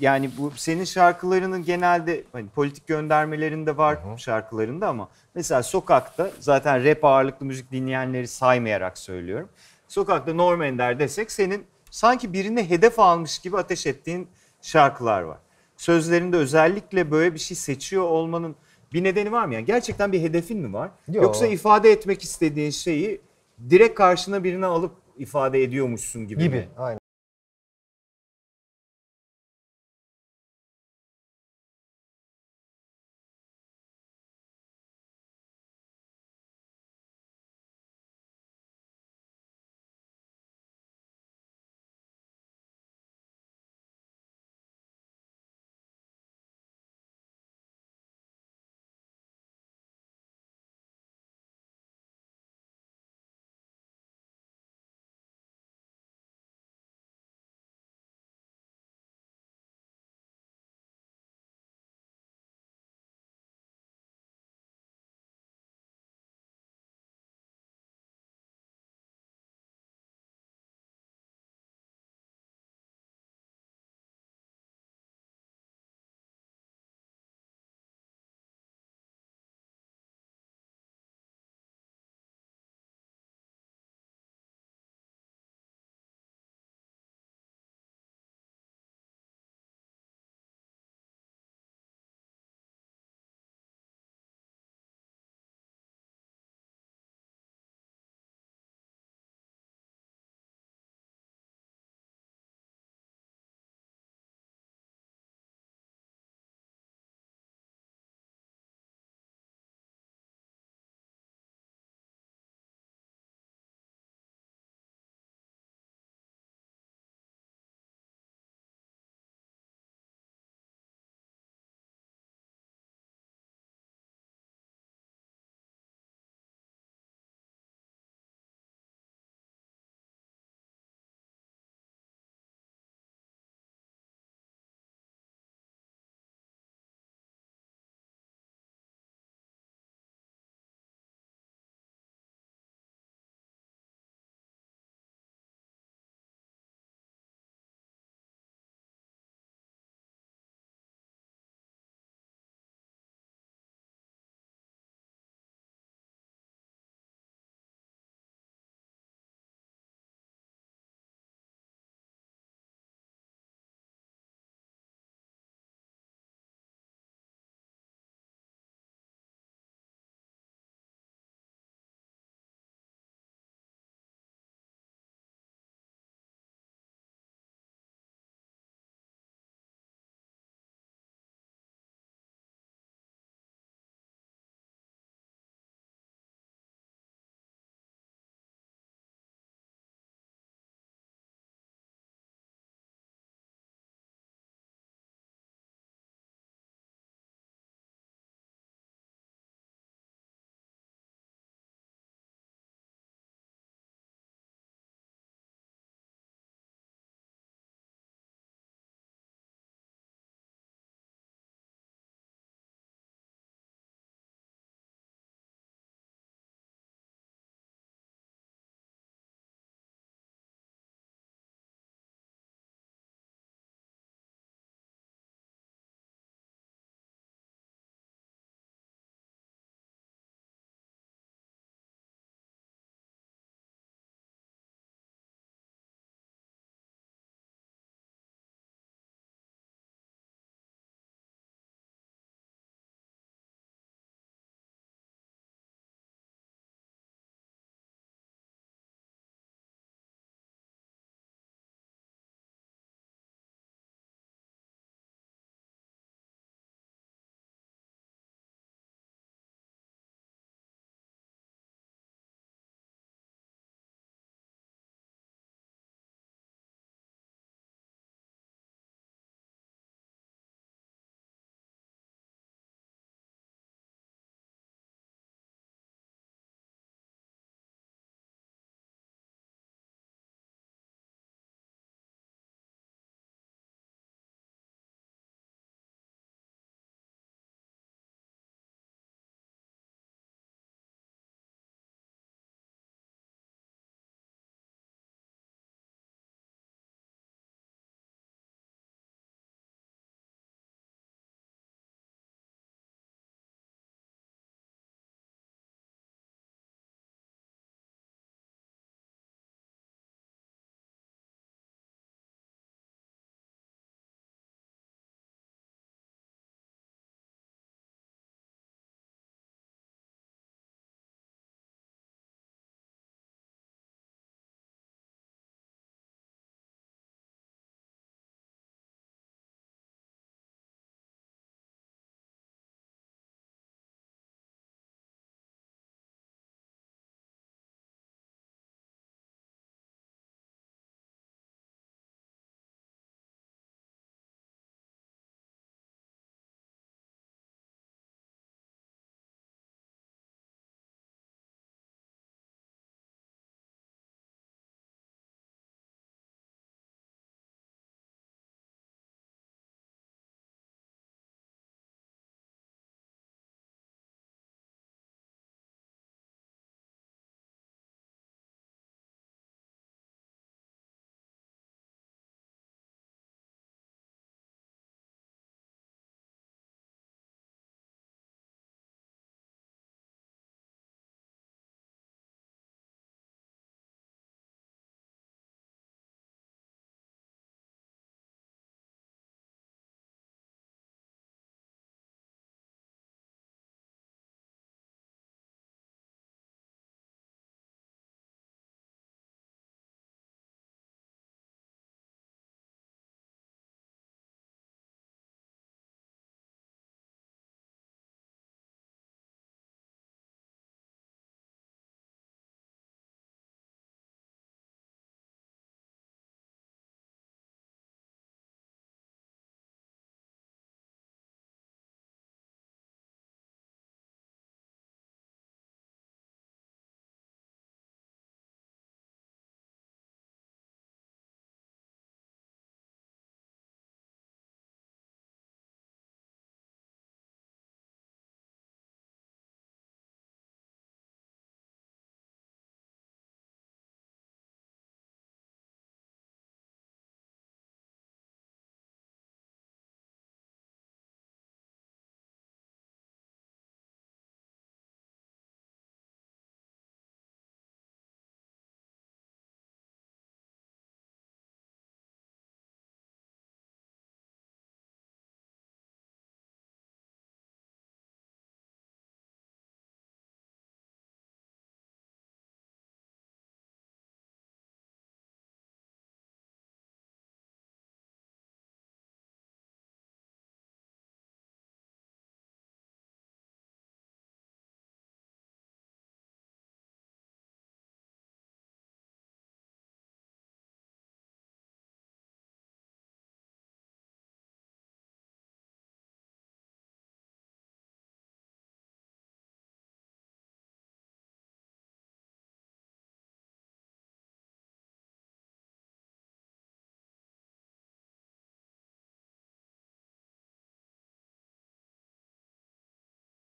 yani bu senin şarkılarının genelde hani politik göndermelerinde var şarkılarında ama mesela sokakta zaten rap ağırlıklı müzik dinleyenleri saymayarak söylüyorum. Sokakta Norm Ender desek senin sanki birine hedef almış gibi ateş ettiğin şarkılar var. Sözlerinde özellikle böyle bir şey seçiyor olmanın bir nedeni var mı? Yani gerçekten bir hedefin mi var? Yo. Yoksa ifade etmek istediğin şeyi direkt karşına birine alıp ifade ediyormuşsun gibi mi? Aynen.